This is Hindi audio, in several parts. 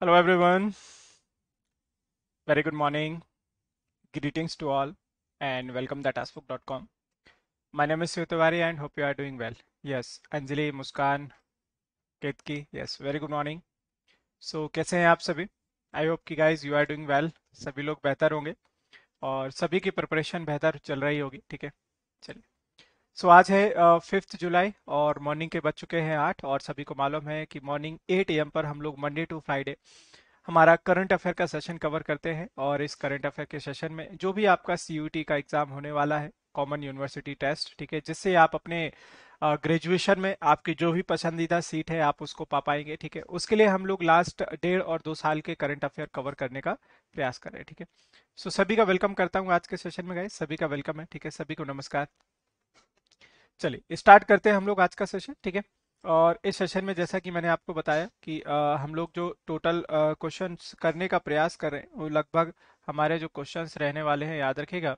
Hello everyone, very good morning, greetings to all and welcome to taskbook.com. My name is Shiv Tiwari and hope you are doing well. Yes, Anjali, Muskan, Ketki, yes, very good morning. So, कैसे हैं आप सभी? I hope कि guys you are doing well, सभी लोग बेहतर होंगे और सभी की preparation बेहतर चल रही होगी, ठीक है? चलिए, सो आज है 5 जुलाई और मॉर्निंग के बज चुके हैं 8 और सभी को मालूम है कि मॉर्निंग 8 AM पर हम लोग मंडे टू फ्राइडे हमारा करंट अफेयर का सेशन कवर करते हैं और इस करंट अफेयर के सेशन में जो भी आपका CUET का एग्जाम होने वाला है, कॉमन यूनिवर्सिटी टेस्ट, ठीक है, जिससे आप अपने ग्रेजुएशन में आपकी जो भी पसंदीदा सीट है आप उसको पा पाएंगे, ठीक है। उसके लिए हम लोग लास्ट 1.5 और 2 साल के करंट अफेयर कवर करने का प्रयास कर रहे हैं, ठीक है। सो सभी का वेलकम करता हूँ आज के सेशन में, गाइस सभी का वेलकम है, ठीक है, सभी को नमस्कार। चलिए स्टार्ट करते हैं हम लोग आज का सेशन, ठीक है। और इस सेशन में जैसा कि मैंने आपको बताया कि हम लोग जो टोटल क्वेश्चंस करने का प्रयास कर रहे हैं वो लगभग हमारे जो क्वेश्चंस रहने वाले हैं, याद रखिएगा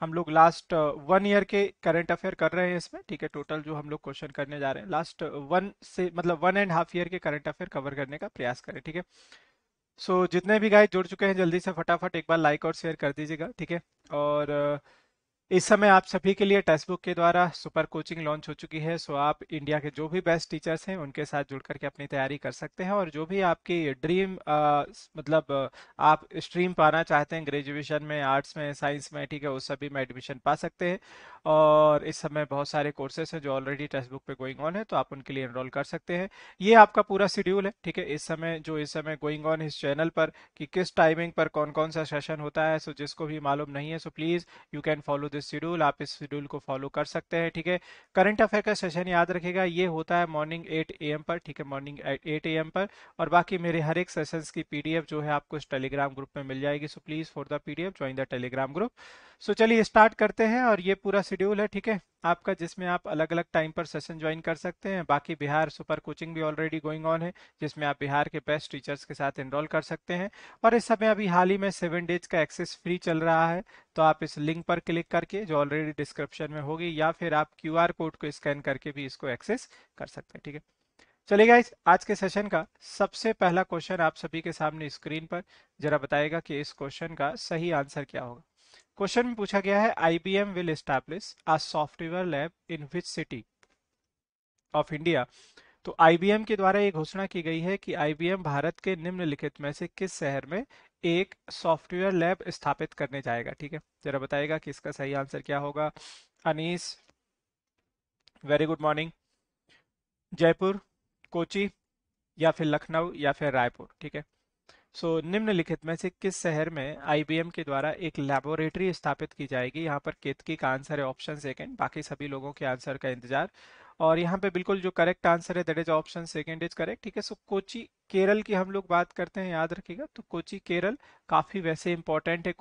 हम लोग लास्ट 1 ईयर के करंट अफेयर कर रहे हैं इसमें, ठीक है। टोटल जो हम लोग क्वेश्चन करने जा रहे हैं लास्ट 1.5 ईयर के करंट अफेयर कवर करने का प्रयास करें, ठीक है। सो जितने भी गाइस जुड़ चुके हैं जल्दी से फटाफट एक बार लाइक और शेयर कर दीजिएगा, ठीक है। और इस समय आप सभी के लिए टेक्स्टबुक के द्वारा सुपर कोचिंग लॉन्च हो चुकी है, सो आप इंडिया के जो भी बेस्ट टीचर्स हैं उनके साथ जुड़ करके अपनी तैयारी कर सकते हैं और जो भी आपकी ड्रीम आप स्ट्रीम पाना चाहते हैं ग्रेजुएशन में, आर्ट्स में, साइंस में, ठीक है, उस सभी में एडमिशन पा सकते हैं। और इस समय बहुत सारे कोर्सेस हैं जो ऑलरेडी टेक्स्टबुक पे गोइंग ऑन है, तो आप उनके लिए एनरोल कर सकते हैं। ये आपका पूरा शेड्यूल है, ठीक है, इस समय गोइंग ऑन इस चैनल पर कि किस टाइमिंग पर कौन कौन सा सेशन होता है। सो जिसको भी मालूम नहीं है so please you can follow this schedule, आप इस शेड्यूल को फॉलो कर सकते हैं, ठीक है। करंट अफेयर का सेशन याद रखेगा ये होता है मॉर्निंग 8 AM पर, ठीक है, मॉर्निंग 8 AM पर। और बाकी मेरे हर एक सेशंस की PDF जो है आपको इस टेलीग्राम ग्रुप में मिल जाएगी, so please for the PDF join the Telegram group. सो चलिए स्टार्ट करते हैं और ये पूरा शेड्यूल है, ठीक है, आपका, जिसमें आप अलग अलग टाइम पर सेशन ज्वाइन कर सकते हैं। बाकी बिहार सुपर कोचिंग भी ऑलरेडी गोइंग ऑन है जिसमें आप बिहार के बेस्ट टीचर्स के साथ एनरोल कर सकते हैं। और इस समय अभी हाल ही में 7 डेज का एक्सेस फ्री चल रहा है, तो आप इस लिंक पर क्लिक करके जो ऑलरेडी डिस्क्रिप्शन में होगी या फिर आप QR कोड को स्कैन करके भी इसको एक्सेस कर सकते हैं, ठीक है। चलिए गाइस आज के सेशन का सबसे पहला क्वेश्चन आप सभी के सामने स्क्रीन पर, जरा बताएगा कि इस क्वेश्चन का सही आंसर क्या होगा। क्वेश्चन में पूछा गया है IBM will establish a software lab in which city of India? तो IBM के द्वारा ये घोषणा की गई है कि IBM भारत के निम्नलिखित में से किस शहर में एक सॉफ्टवेयर लैब स्थापित करने जाएगा, ठीक है। जरा बताइएगा कि इसका सही आंसर क्या होगा। Anees, very good morning. Jaipur, Kochi या फिर लखनऊ या फिर रायपुर, ठीक है। सो निम्नलिखित में से किस शहर में IBM के द्वारा एक लैबोरेटरी स्थापित की जाएगी। यहाँ पर केतकी का आंसर है ऑप्शन सेकंड, बाकी सभी लोगों के आंसर का इंतजार। और यहाँ पे बिल्कुल जो करेक्ट आंसर है that is option second is correct, ठीक है। सो कोची केरल की हम लोग बात करते हैं, याद रखिएगा, तो कोची केरल काफी वैसे इंपॉर्टेंट है।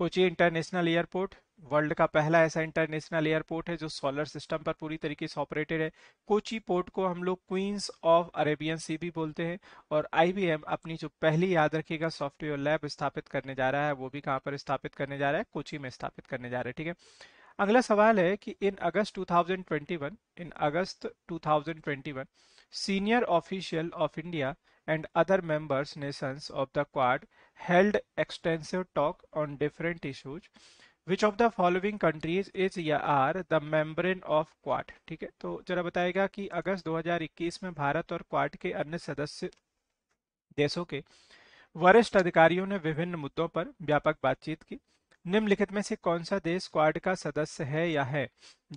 कोची इंटरनेशनल एयरपोर्ट वर्ल्ड का पहला ऐसा इंटरनेशनल एयरपोर्ट है जो सोलर सिस्टम पर पूरी तरीके से ऑपरेटेड है। कोची पोर्ट को हम लोग क्वींस ऑफ अरेबियन सी भी बोलते हैं। और IBM अपनी जो पहली, याद रखिएगा, सॉफ्टवेयर लैब स्थापित करने जा रहा है, वो भी कहाँ पर स्थापित करने जा रहा है, कोची में स्थापित करने जा रहा है, ठीक है। अगला सवाल है कि in August 2021 senior official of India and other members nations of the Quad held extensive talk on different issues. Which of the following countries is या are the member of Quad? ठीक है, तो जरा बताएगा कि अगस्त 2021 में भारत और क्वाड के अन्य सदस्य देशों के वरिष्ठ अधिकारियों ने विभिन्न मुद्दों पर व्यापक बातचीत की। निम्नलिखित में से कौन सा देश क्वाड का सदस्य है या है?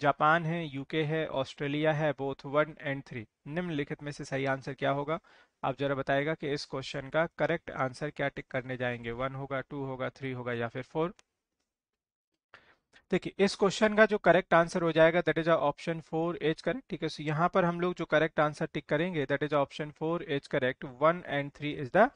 जापान है, UK है, ऑस्ट्रेलिया है, बोथ 1 और 3। निम्नलिखित में से सही आंसर क्या होगा, आप जरा बताएगा कि इस क्वेश्चन का करेक्ट आंसर क्या टिक करने जाएंगे, 1 होगा, 2 होगा, 3 होगा या फिर 4। देखिए इस क्वेश्चन का जो करेक्ट आंसर हो जाएगा that is option 4 is correct, ठीक है। सो यहाँ पर हम लोग जो करेक्ट आंसर टिक करेंगे that is option 4 is correct, 1 और 3 इज द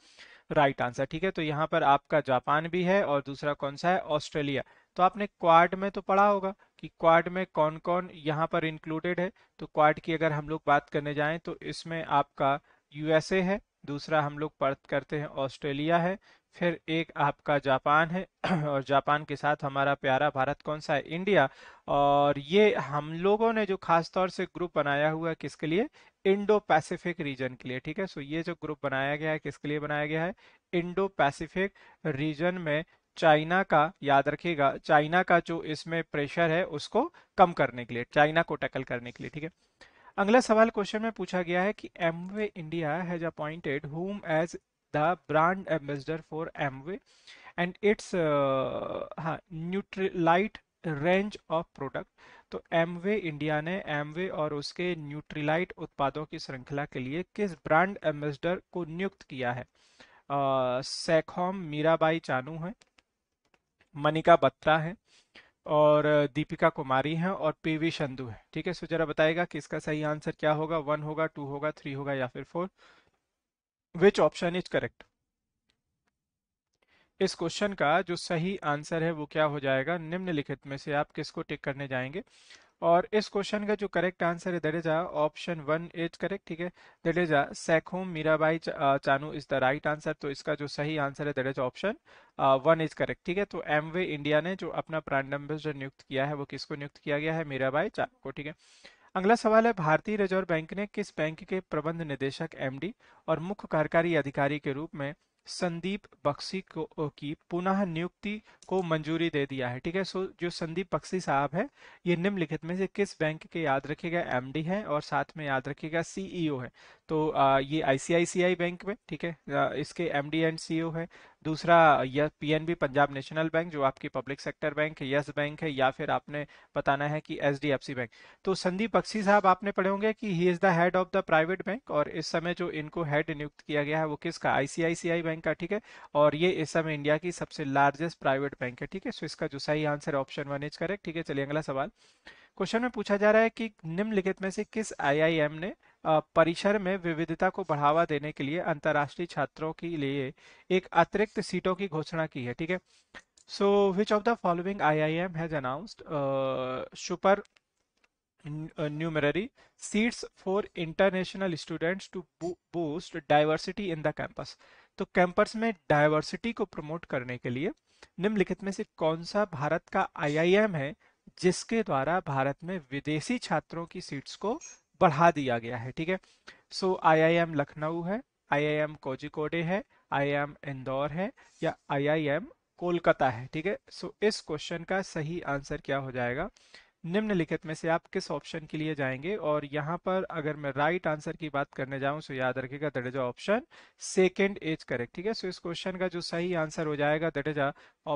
राइट आंसर, ठीक है। तो यहाँ पर आपका जापान भी है और दूसरा कौन सा है, ऑस्ट्रेलिया। तो आपने क्वाड में तो पढ़ा होगा कि क्वाड में कौन कौन यहाँ पर इंक्लूडेड है, तो क्वाड की अगर हम लोग बात करने जाएं तो इसमें आपका USA है, दूसरा हम लोग बात करते हैं ऑस्ट्रेलिया है, फिर एक आपका जापान है और जापान के साथ हमारा प्यारा भारत कौन सा है, इंडिया। और ये हम लोगों ने जो खास तौर से ग्रुप बनाया हुआ है किसके लिए, इंडो पैसिफिक रीजन के लिए, ठीक है। सो ये जो ग्रुप बनाया गया है किसके लिए बनाया गया है, इंडो पैसिफिक रीजन में चाइना का, याद रखिएगा चाइना का जो इसमें प्रेशर है उसको कम करने के लिए, चाइना को टैकल करने के लिए, ठीक है। अगला सवाल क्वेश्चन में पूछा गया है कि Amway India has appointed whom as the brand ambassador for Amway and its Nutrilite range of product. तो एमवे इंडिया ने एमवे और उसके न्यूट्रीलाइट उत्पादों की श्रृंखला के लिए किस ब्रांड एम्बेसडर को नियुक्त किया है। सैखोम मीराबाई चानू है, मनिका बत्रा है और दीपिका कुमारी है और पीवी संधू है, ठीक है। सो जरा बताएगा कि इसका सही आंसर क्या होगा, 1 होगा, 2 होगा, 3 होगा या फिर 4, विच ऑप्शन इज करेक्ट। इस क्वेश्चन का जो सही आंसर है वो क्या हो जाएगा, निम्नलिखित में से आप किसको टिक करने जाएंगे। और इस क्वेश्चन का जो करेक्ट आंसर है that is option 1 is correct, ठीक है, that is Saikhom Mirabai Chanu is the right answer. तो इसका जो सही आंसर है that is option 1 is correct, ठीक है। तो एमवे इंडिया ने जो अपना ब्रांड एम्बेसडर नियुक्त किया है वो किसको नियुक्त किया गया है, मीराबाई चानू को, ठीक है। अगला सवाल है भारतीय रिजर्व बैंक ने किस बैंक के प्रबंध निदेशक एमडी और मुख्य कार्यकारी अधिकारी के रूप में संदीप बख्शी को की पुनः नियुक्ति को मंजूरी दे दिया है, ठीक है। सो जो संदीप बख्शी साहब है ये निम्नलिखित में से किस बैंक के, याद रखिएगा एमडी है और साथ में याद रखिएगा सीईओ है। तो ये आईसीआईसीआई बैंक में, ठीक है, इसके एमडी एंड सीईओ है। दूसरा यह पीएनबी पंजाब नेशनल बैंक जो आपकी पब्लिक सेक्टर बैंक है, यस बैंक है, या फिर आपने बताना है कि एचडीएफसी बैंक। तो संदीप बख्शी साहब आपने पढ़े होंगे कि he is the head of the private bank और इस समय जो इनको हेड नियुक्त किया गया है वो किसका, आईसीआईसीआई बैंक का, ठीक है। और ये इस समय इंडिया की सबसे लार्जेस्ट प्राइवेट बैंक है, ठीक है। सो इसका जो सही आंसर ऑप्शन 1 इज करेक्ट, ठीक है। चलिए अगला सवाल, क्वेश्चन में पूछा जा रहा है कि निम्नलिखित में से किस आईआईएम ने परिसर में विविधता को बढ़ावा देने के लिए अंतर्राष्ट्रीय छात्रों के लिए एक अतिरिक्त सीटों की घोषणा की है, ठीक है। So which of the following IIM has announced super numerary seats for international students to boost diversity in the campus. तो कैंपस में डाइवर्सिटी को प्रमोट करने के लिए निम्नलिखित में से कौन सा भारत का आईआईएम है जिसके द्वारा भारत में विदेशी छात्रों की सीट्स को बढ़ा दिया गया है, ठीक है। सो आईआईएम लखनऊ है, आईआईएम कोझिकोडे है, आईआईएम इंदौर है या आईआईएम कोलकाता है, ठीक है। सो इस क्वेश्चन का सही आंसर क्या हो जाएगा, निम्नलिखित में से आप किस ऑप्शन के लिए जाएंगे। और यहाँ पर अगर मैं राइट आंसर की बात करने जाऊं तो याद रखिएगा that is option 2 is correct, ठीक है। सो इस क्वेश्चन का जो सही आंसर हो जाएगा that is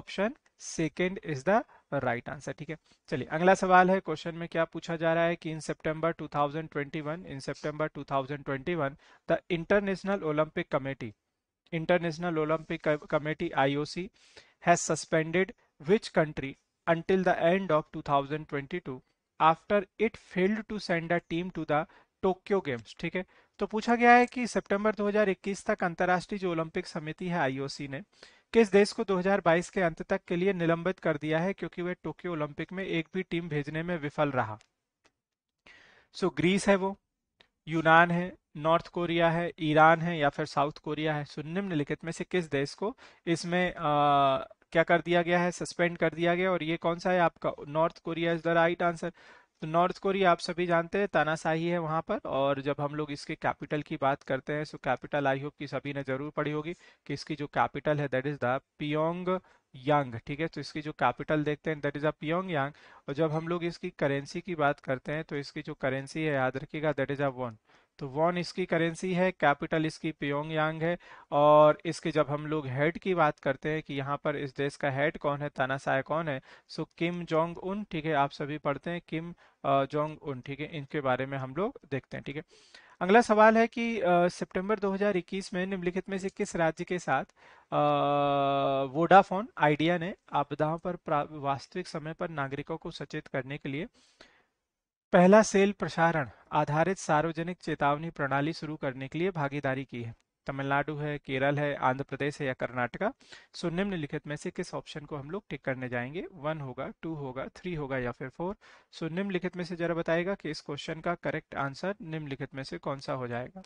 option 2 is the right answer, ठीक है। चलिए अगला सवाल है, क्वेश्चन में क्या पूछा जा रहा है कि in September 2021 the International Olympic Committee IOC has suspended which country until the end of 2022 after it failed to send a team to the Tokyo games, ठीक है। तो पूछा गया है कि सितंबर 2021 तक अंतर्राष्ट्रीय जो ओलंपिक समिति है आईओसी ने किस देश को 2022 के अंत तक के लिए निलंबित कर दिया है क्योंकि वह टोक्यो ओलंपिक में एक भी टीम भेजने में विफल रहा। सो ग्रीस है, वो यूनान है, नॉर्थ कोरिया है, ईरान है या फिर साउथ कोरिया है। सो निम्नलिखित में से किस देश को इसमें क्या कर दिया गया है, सस्पेंड कर दिया गया। और ये कौन सा है आपका, North Korea is the right answer. तो नॉर्थ कोरिया आप सभी जानते हैं तानाशाही है वहाँ पर। और जब हम लोग इसके कैपिटल की बात करते हैं सो कैपिटल आई होप कि सभी ने जरूर पढ़ी होगी कि इसकी जो कैपिटल है दैट इज द प्योंगयांग, ठीक है। तो इसकी जो कैपिटल देखते हैं दैट इज द प्योंगयांग। और जब हम लोग इसकी करेंसी की बात करते हैं तो इसकी जो करेंसी है याद रखिएगा दैट इज अ वॉन। तो वॉन इसकी करेंसी है, कैपिटल इसकी प्योंगयांग है। और इसके जब हम लोग हेड की बात करते हैं कि यहाँ पर इस देश का हेड कौन है, तानाशाह कौन है, सो किम जोंग उन, ठीक है। आप सभी पढ़ते हैं किम जोंग उन, ठीक है। इनके बारे में हम लोग देखते हैं, ठीक है। अगला सवाल है कि सितंबर 2021 में निम्नलिखित में से किस राज्य के साथ वोडाफोन आइडिया ने आपदाओं पर वास्तविक समय पर नागरिकों को सचेत करने के लिए पहला सेल प्रसारण आधारित सार्वजनिक चेतावनी प्रणाली शुरू करने के लिए भागीदारी की है, तमिलनाडु है, केरल है, आंध्र प्रदेश है या कर्नाटका। सो निम्नलिखित में से किस ऑप्शन को हम लोग टिक करने जाएंगे, 1 होगा, 2 होगा, 3 होगा या फिर 4। सो निम्नलिखित में से जरा बताएगा कि इस क्वेश्चन का करेक्ट आंसर निम्नलिखित में से कौन सा हो जाएगा,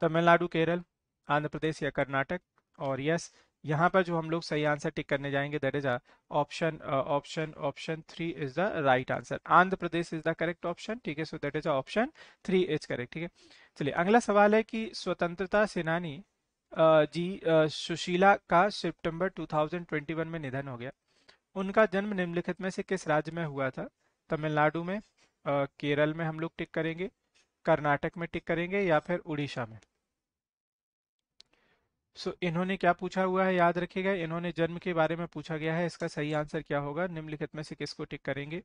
तमिलनाडु, केरल, आंध्र प्रदेश या कर्नाटक। और यस यहाँ पर जो हम लोग सही आंसर टिक करने जाएंगे that is option 3 is the right answer. Andhra Pradesh is the correct option. ठीक है, so that is option 3 is correct. ठीक है, चलिए अगला सवाल है कि स्वतंत्रता सेनानी जी सुशीला का सितंबर 2021 में निधन हो गया। उनका जन्म निम्नलिखित में से किस राज्य में हुआ था? तमिलनाडु में, केरल में हम लोग टिक करेंगे, कर्नाटक में टिक करेंगे या फिर उड़ीसा में। सो इन्होंने क्या पूछा हुआ है, याद रखिएगा इन्होंने जन्म के बारे में पूछा गया है। इसका सही आंसर क्या होगा, निम्नलिखित में से किसको टिक करेंगे?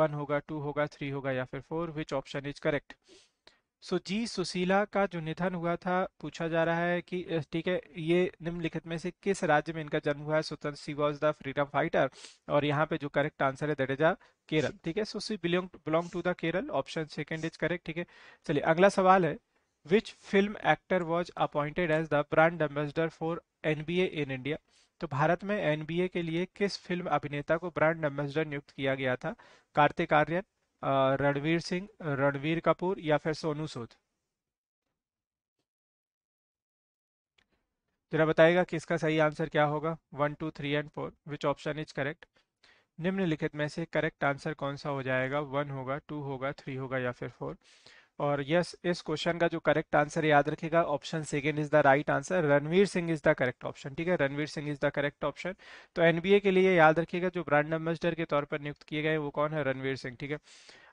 1 होगा, 2 होगा, 3 होगा या फिर 4। Which option is correct? So G Sushila का जो निधन हुआ था पूछा जा रहा है कि ठीक है ये निम्नलिखित में से किस राज्य में इनका जन्म हुआ है। स्वतंत्र she was the freedom fighter और यहाँ पे जो करेक्ट आंसर है दैट इज केरल। ठीक है, so she belong to the Kerala, option second is correct. ठीक है, चलिए अगला सवाल है which film actor was appointed as the brand ambassador for NBA in India. तो भारत में एनबीए के लिए किस फिल्म अभिनेता को ब्रांड एम्बेसडर नियुक्त किया गया था? कार्तिक आर्यन, रणवीर सिंह, रणवीर कपूर या फिर सोनू सूद। जरा बताइएगा कि इसका सही आंसर क्या होगा। 1, 2, 3 and 4 which option is correct? निम्नलिखित में से करेक्ट आंसर कौन सा हो जाएगा? 1 होगा, 2 होगा, 3 होगा या फिर 4। और यस इस क्वेश्चन का जो करेक्ट आंसर याद रखेगा option second is the right answer. Ranveer Singh is the correct option. ठीक है, Ranveer Singh is the correct option. तो एनबीए के लिए याद रखिएगा जो ब्रांड एम्बेसडर के तौर पर नियुक्त किए गए वो कौन है? रणवीर सिंह। ठीक है,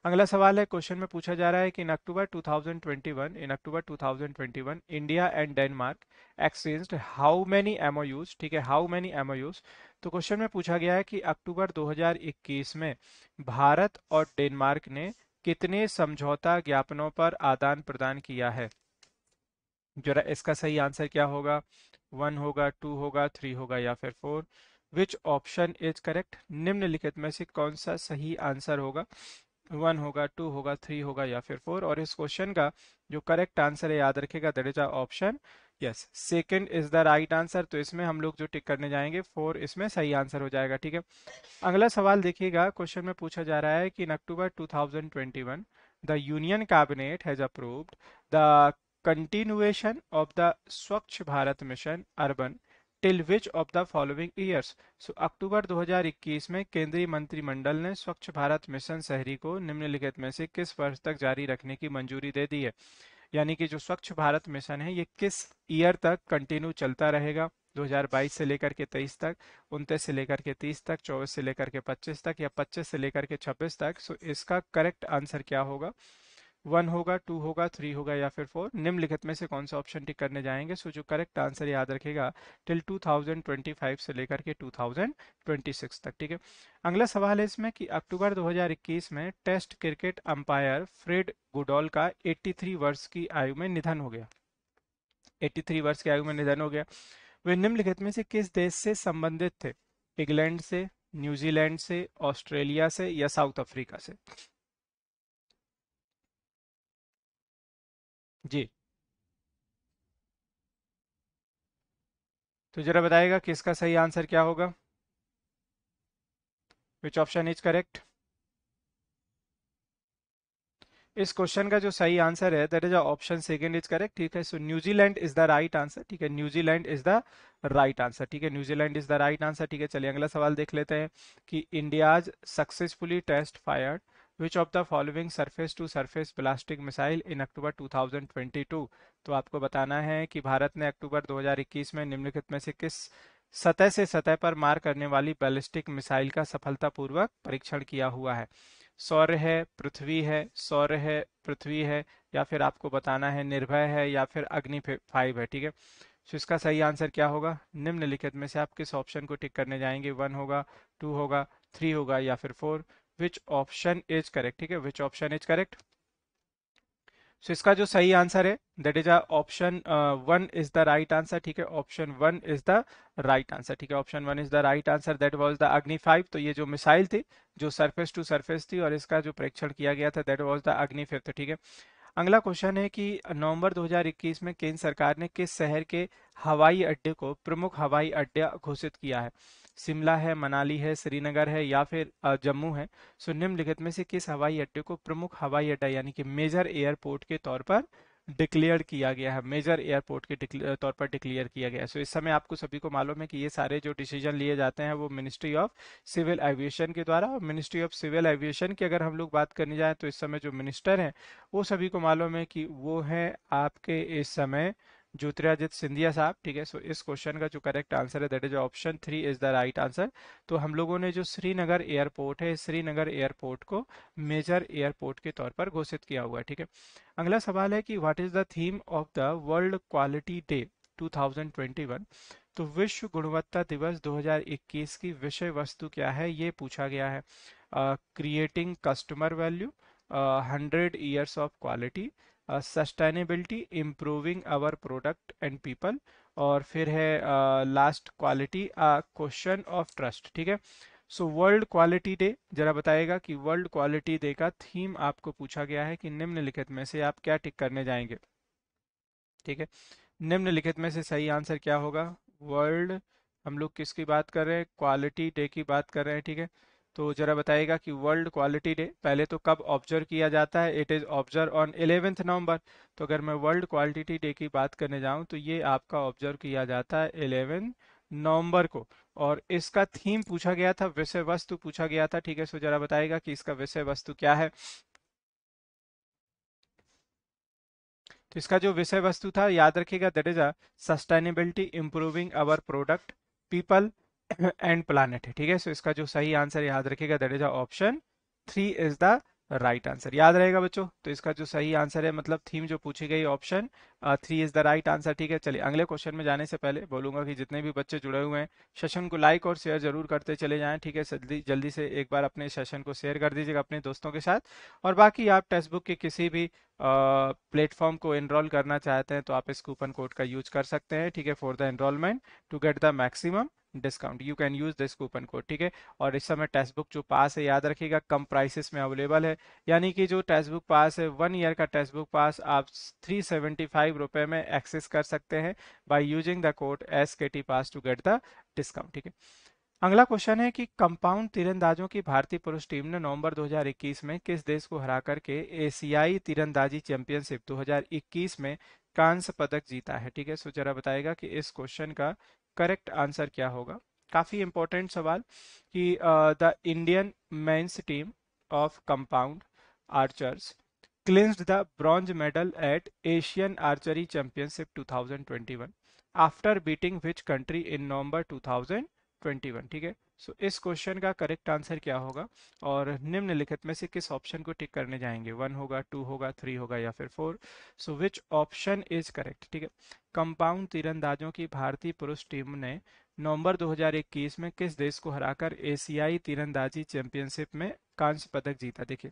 अगला सवाल है क्वेश्चन में पूछा जा रहा है कि in October 2021 India and Denmark exchanged how many MoUs. ठीक है, हाउ मेनी एमओयूज। तो क्वेश्चन में पूछा गया है कि अक्टूबर 2021 में भारत और डेनमार्क ने कितने समझौता ज्ञापनों पर आदान प्रदान किया है। जरा इसका सही आंसर क्या होगा? 1 होगा, 2 होगा, 3 होगा या फिर 4। Which option is correct? निम्नलिखित में से कौन सा सही आंसर होगा? 1 होगा, 2 होगा, 3 होगा या फिर 4। और इस क्वेश्चन का जो करेक्ट आंसर है याद रखेगा that is option yes second is the right answer. तो इसमें हम लोग जो टिक करने जाएंगे 4 इसमें सही आंसर हो जाएगा। ठीक है, अगला सवाल देखिएगा क्वेश्चन में पूछा जा रहा है कि in October 2021 the union cabinet has approved the continuation of the Swachh Bharat mission urban till which of the following years. So October 2021 में केंद्रीय मंत्रिमंडल ने स्वच्छ भारत मिशन शहरी को निम्नलिखित में से किस वर्ष तक जारी रखने की मंजूरी दे दी है। यानी कि जो स्वच्छ भारत मिशन है ये किस ईयर तक कंटिन्यू चलता रहेगा? 2022 से लेकर के 23 तक, 29 से लेकर के 30 तक, 24 से लेकर के 25 तक या 25 से लेकर के 26 तक। सो इसका करेक्ट आंसर क्या होगा? 1 होगा, 2 होगा, 3 होगा या फिर 4। निम्नलिखित में से कौन सा ऑप्शन टिक करने जाएंगे? सो जो करेक्ट आंसर याद रखेगा टिल 2025 से लेकर के 2026 तक। ठीक है, अगला सवाल है इसमें कि अक्टूबर 2021 में test cricket umpire Fred Goodall का 83 वर्ष की आयु में निधन हो गया। 83 वर्ष की आयु में निधन हो गया। वे निम्नलिखित में से किस देश से संबंधित थे? इंग्लैंड से, न्यूजीलैंड से, ऑस्ट्रेलिया से या साउथ अफ्रीका से। जी तो जरा बताइएगा कि इसका सही आंसर क्या होगा। Which option is correct? इस क्वेश्चन का जो सही आंसर है that is option second is correct. ठीक है, so New Zealand is the right answer. ठीक है, New Zealand is the right answer. ठीक है, New Zealand is the right answer. ठीक है, चलिए अगला सवाल देख लेते हैं कि India's successfully test fired Which of the following surface-to-surface ballistic missile in October 2022? तो आपको बताना है कि भारत ने अक्टूबर 2021 में निम्नलिखित में से किस सतह से सतह पर मार करने वाली बैलिस्टिक मिसाइल का सफलतापूर्वक परीक्षण किया हुआ है। सौर्य है, पृथ्वी है, सौर्य है, पृथ्वी है या फिर आपको बताना है निर्भय है या फिर अग्नि 5 है। ठीक है, तो इसका सही आंसर क्या होगा? निम्नलिखित में से आप किस ऑप्शन को टिक करने जाएंगे? 1 होगा, 2 होगा, 3 होगा या फिर 4। Which option is correct? ठीक है, which option is correct? So इसका जो सही आंसर है that is option 1 is the right answer. ठीक है, option 1 is the right answer. ठीक है, option 1 is the right answer. That was the Agni 5। तो ये जो मिसाइल थी जो सरफेस टू सरफेस थी और इसका जो परीक्षण किया गया था दैट वाज द अग्नि 5। ठीक है, अगला क्वेश्चन है कि नवंबर 2021 में केंद्र सरकार ने किस शहर के हवाई अड्डे को प्रमुख हवाई अड्डा घोषित किया है? शिमला है, मनाली है, श्रीनगर है या फिर जम्मू है। सो निम्नलिखित में से किस हवाई अड्डे को प्रमुख हवाई अड्डा यानी कि मेजर एयरपोर्ट के तौर पर डिक्लेयर किया गया है, मेजर एयरपोर्ट के तौर पर डिक्लेयर किया गया है। सो इस समय आपको सभी को मालूम है कि ये सारे जो डिसीजन लिए जाते हैं वो मिनिस्ट्री ऑफ सिविल एविएशन के द्वारा। मिनिस्ट्री ऑफ सिविल एविएशन की अगर हम लोग बात करने जाए तो इस समय जो मिनिस्टर हैं वो सभी को मालूम है कि वो हैं आपके इस समय ज्योतिरादित्य सिंधिया साहब, ठीक है। सो इस क्वेश्चन का जो करेक्ट आंसर है that is option 3 is the right answer. तो हम लोगों ने जो श्रीनगर एयरपोर्ट है, श्रीनगर एयरपोर्ट को मेजर एयरपोर्ट के तौर पर घोषित किया हुआ है, ठीक है। अगला सवाल है कि what is the theme of the world quality day 2021। तो विश्व गुणवत्ता दिवस 2021 की विषय वस्तु क्या है ये पूछा गया है। Creating customer value, 100 years of quality, sustainability, improving our product and people, और फिर है last quality question of trust, ठीक है। सो वर्ल्ड क्वालिटी डे जरा बताएगा कि वर्ल्ड क्वालिटी डे का थीम आपको पूछा गया है कि निम्नलिखित में से आप क्या टिक करने जाएंगे, ठीक है। निम्नलिखित में से सही आंसर क्या होगा? वर्ल्ड, हम लोग किसकी बात कर रहे हैं? क्वालिटी डे की बात कर रहे हैं, ठीक है। तो जरा बताइएगा कि वर्ल्ड क्वालिटी डे पहले तो कब ऑब्जर्व किया जाता है? It is observe on 11 November. तो अगर मैं वर्ल्ड क्वालिटी डे की बात करने जाऊं तो ये आपका ऑब्जर्व किया जाता है 11 नवंबर को, और इसका थीम पूछा गया था, विषय वस्तु पूछा गया था, ठीक है। सो जरा बताइएगा कि इसका विषय वस्तु क्या है? तो इसका जो विषय वस्तु था याद रखिएगा that is sustainability, improving our product, people and planet है, ठीक है। सो इसका जो सही आंसर याद रखिएगा that is option 3 is the right answer. याद रहेगा बच्चों? तो इसका जो सही आंसर है मतलब थीम जो पूछी गई option 3 is the right answer, ठीक है। चलिए अगले क्वेश्चन में जाने से पहले बोलूंगा कि जितने भी बच्चे जुड़े हुए हैं सेशन को लाइक और शेयर जरूर करते चले जाएं, ठीक है। जल्दी से एक बार अपने सेशन को शेयर कर दीजिएगा अपने दोस्तों के साथ, और बाकी आप टेक्स्ट बुक के किसी भी प्लेटफॉर्म को एनरोल करना चाहते हैं तो आप इस कूपन कोड का यूज कर सकते हैं, ठीक है, for the enrolment to get the maximum discount. You can use this coupon code, ठीक है। और इस समय टेक्स्ट बुक जो पास है याद रखिएगा कम प्राइसेस में अवेलेबल है, यानी कि जो टेक्स्ट बुक पास है 1 ईयर का टेक्स्ट बुक पास आप 375 रुपए में एक्सेस कर सकते हैं by using the code SKT Pass to get the discount, ठीक है। अगला क्वेश्चन है कि कंपाउंड तीरंदाजों की भारतीय पुरुष टीम ने नवंबर 2021 में किस देश को हरा करके एशियाई तीरंदाजी चैंपियनशिप 2021 में कांस्य पदक जीता है, ठीक है। सो जरा बताएगा कि इस क्वेश्चन का करेक्ट आंसर क्या होगा? काफी इंपॉर्टेंट सवाल कि the Indian men's team of compound archers clinched the bronze medal at Asian archery championship 2021 after beating which country in November 2021, ठीक है। सो इस क्वेश्चन का करेक्ट आंसर क्या होगा और निम्नलिखित में से किस ऑप्शन को टिक करने जाएंगे? 1 होगा, 2 होगा, 3 होगा या फिर 4? So which option is correct, ठीक है। कंपाउंड तीरंदाजों की भारतीय पुरुष टीम ने नवंबर 2021 में किस देश को हराकर एशियाई तीरंदाजी चैंपियनशिप में कांस्य पदक जीता? देखिए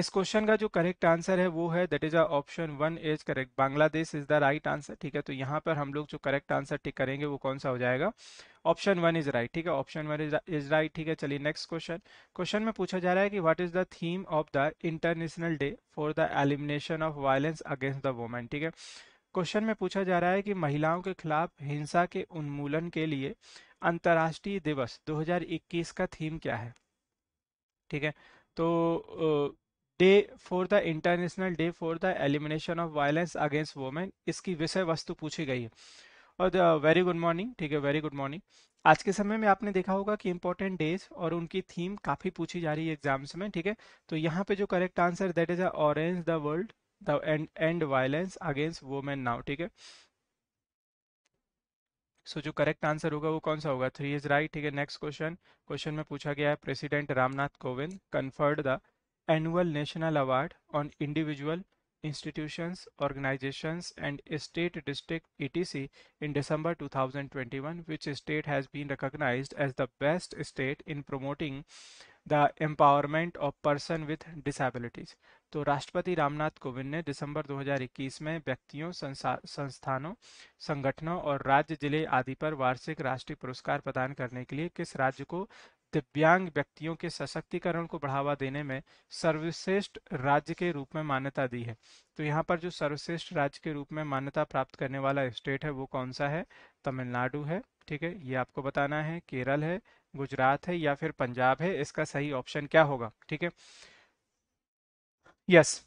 इस क्वेश्चन का जो करेक्ट आंसर है वो है that is option 1 is correct, Bangladesh is the right answer, ठीक है। तो यहाँ पर हम लोग जो करेक्ट आंसर टिक करेंगे वो कौन सा हो जाएगा? ऑप्शन 1 इज राइट, ठीक है, ऑप्शन 1 इज राइट, ठीक है। चलिए नेक्स्ट क्वेश्चन। क्वेश्चन में पूछा जा रहा है कि what is the theme of the international day for the elimination of violence against the women, ठीक है। क्वेश्चन में पूछा जा रहा है कि महिलाओं के खिलाफ हिंसा के उन्मूलन के लिए अंतर्राष्ट्रीय दिवस 2021 का थीम क्या है, ठीक है। तो day for the international day for the elimination of violence against women इसकी विषय वस्तु पूछी गई है। और वेरी गुड मॉर्निंग, ठीक है, वेरी गुड मॉर्निंग। आज के समय में आपने देखा होगा कि इंपॉर्टेंट डेज और उनकी थीम काफ़ी पूछी जा रही है एग्जाम्स में, ठीक है। तो यहाँ पे जो correct answer that is orange the world the end violence against women now, ठीक है। सो जो करेक्ट आंसर होगा वो कौन सा होगा? 3 इज राइट, ठीक है। Next question. क्वेश्चन में पूछा गया है president Ramnath Kovind conferred the annual national award on individual institutions organisations and state district ETC in December 2021 which state has been recognized as the best state in promoting the empowerment of person with disabilities. तो राष्ट्रपति रामनाथ कोविंद ने दिसंबर 2021 में व्यक्तियों संस्थानों संगठनों और राज्य जिले आदि पर वार्षिक राष्ट्रीय पुरस्कार प्रदान करने के लिए किस राज्य को दिव्यांग व्यक्तियों के सशक्तिकरण को बढ़ावा देने में सर्वश्रेष्ठ राज्य के रूप में मान्यता दी है? तो यहाँ पर जो सर्वश्रेष्ठ राज्य के रूप में मान्यता प्राप्त करने वाला स्टेट है वो कौन सा है? तमिलनाडु है, ठीक है, ये आपको बताना है। केरल है, गुजरात है या फिर पंजाब है? इसका सही ऑप्शन क्या होगा? ठीक है, यस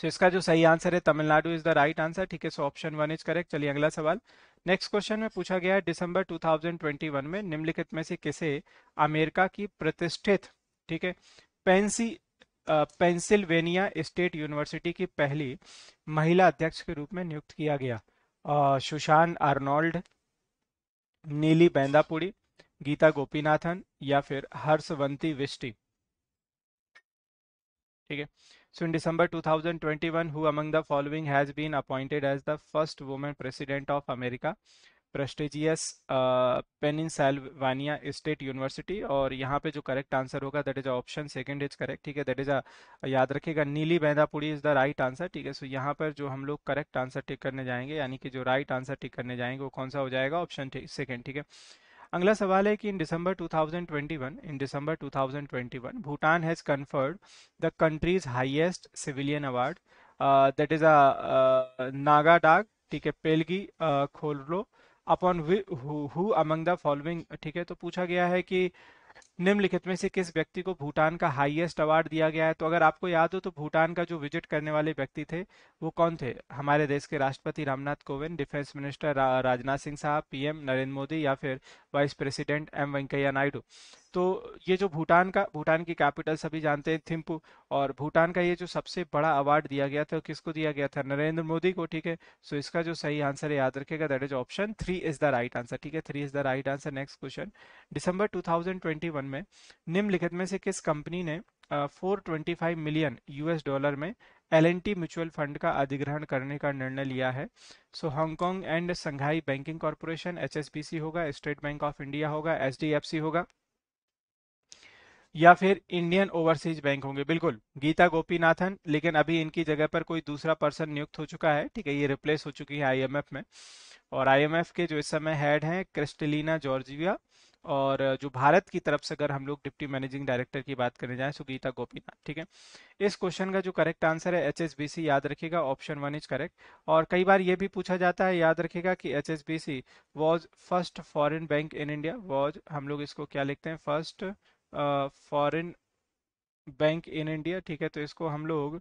सो इसका जो सही आंसर है Tamil Nadu is the right answer, ठीक है। So option one is correct. चलिए अगला सवाल। नेक्स्ट क्वेश्चन में पूछा गया है दिसंबर 2021 में निम्नलिखित में से किसे अमेरिका की प्रतिष्ठित, ठीक है, पेंसिल्वेनिया स्टेट यूनिवर्सिटी की पहली महिला अध्यक्ष के रूप में नियुक्त किया गया? सुशांत आर्नोल्ड, नीली बेंदापुरी, गीता गोपीनाथन या फिर हर्षवंती विष्टी, ठीक है। So in December 2021, who among the following has been appointed as the first woman president of America? prestigious Pennsylvania State University, और यहाँ पे जो करेक्ट आंसर होगा that is option second is correct, ठीक है। दैट इज याद रखिएगा Neeli Bendapudi is the right answer, ठीक है। सो यहाँ पर जो हम लोग करेक्ट आंसर टिक करने जाएंगे, यानी कि जो राइट आंसर टिक करने जाएंगे वो कौन सा हो जाएगा? ऑप्शन सेकंड, ठीक है। अगला सवाल है कि in December 2021 Bhutan has conferred the country's highest civilian award, that is a Ngadag, ठीक है, Pelgi Khorlo upon who among the following, ठीक है। तो पूछा गया है कि निम्नलिखित में से किस व्यक्ति को भूटान का हाईएस्ट अवार्ड दिया गया है? तो अगर आपको याद हो तो भूटान का जो विजिट करने वाले व्यक्ति थे वो कौन थे? हमारे देश के राष्ट्रपति रामनाथ कोविंद, डिफेंस मिनिस्टर राजनाथ सिंह साहब, पीएम नरेंद्र मोदी या फिर vice president M Venkaiah Naidu. तो ये जो भूटान की कैपिटल सभी जानते हैं थिम्पू, और भूटान का ये जो सबसे बड़ा अवार्ड दिया गया था किसको दिया गया था? नरेंद्र मोदी को, ठीक है। सो इसका जो सही आंसर है याद रखेगा that is option three is the right answer, ठीक है, three is the right answer. Next question, दिसंबर 2021 में निम्नलिखित में से किस कंपनी ने 425 मिलियन यूएस डॉलर में एल&टी म्यूचुअल फंड का अधिग्रहण करने का निर्णय लिया है? So Hong Kong and Shanghai banking corporation, HSBC होगा, स्टेट बैंक ऑफ इंडिया होगा, HDFC होगा या फिर इंडियन ओवरसीज बैंक होंगे। बिल्कुल गीता गोपीनाथन, लेकिन अभी इनकी जगह पर कोई दूसरा पर्सन नियुक्त हो चुका है, ठीक है, ये रिप्लेस हो चुकी है IMF में, और IMF के जो इस समय हेड हैं क्रिस्टलिना जॉर्जिवा, और जो भारत की तरफ से अगर हम लोग डिप्टी मैनेजिंग डायरेक्टर की बात करने जाएं तो गीता गोपीनाथ, ठीक है। इस क्वेश्चन का जो करेक्ट आंसर है HSBC, याद रखिएगा ऑप्शन वन इज करेक्ट। और कई बार ये भी पूछा जाता है, याद रखिएगा कि HSBC was first foreign bank in India, was हम लोग इसको क्या लिखते हैं? First foreign bank in India, ठीक है। तो इसको हम लोग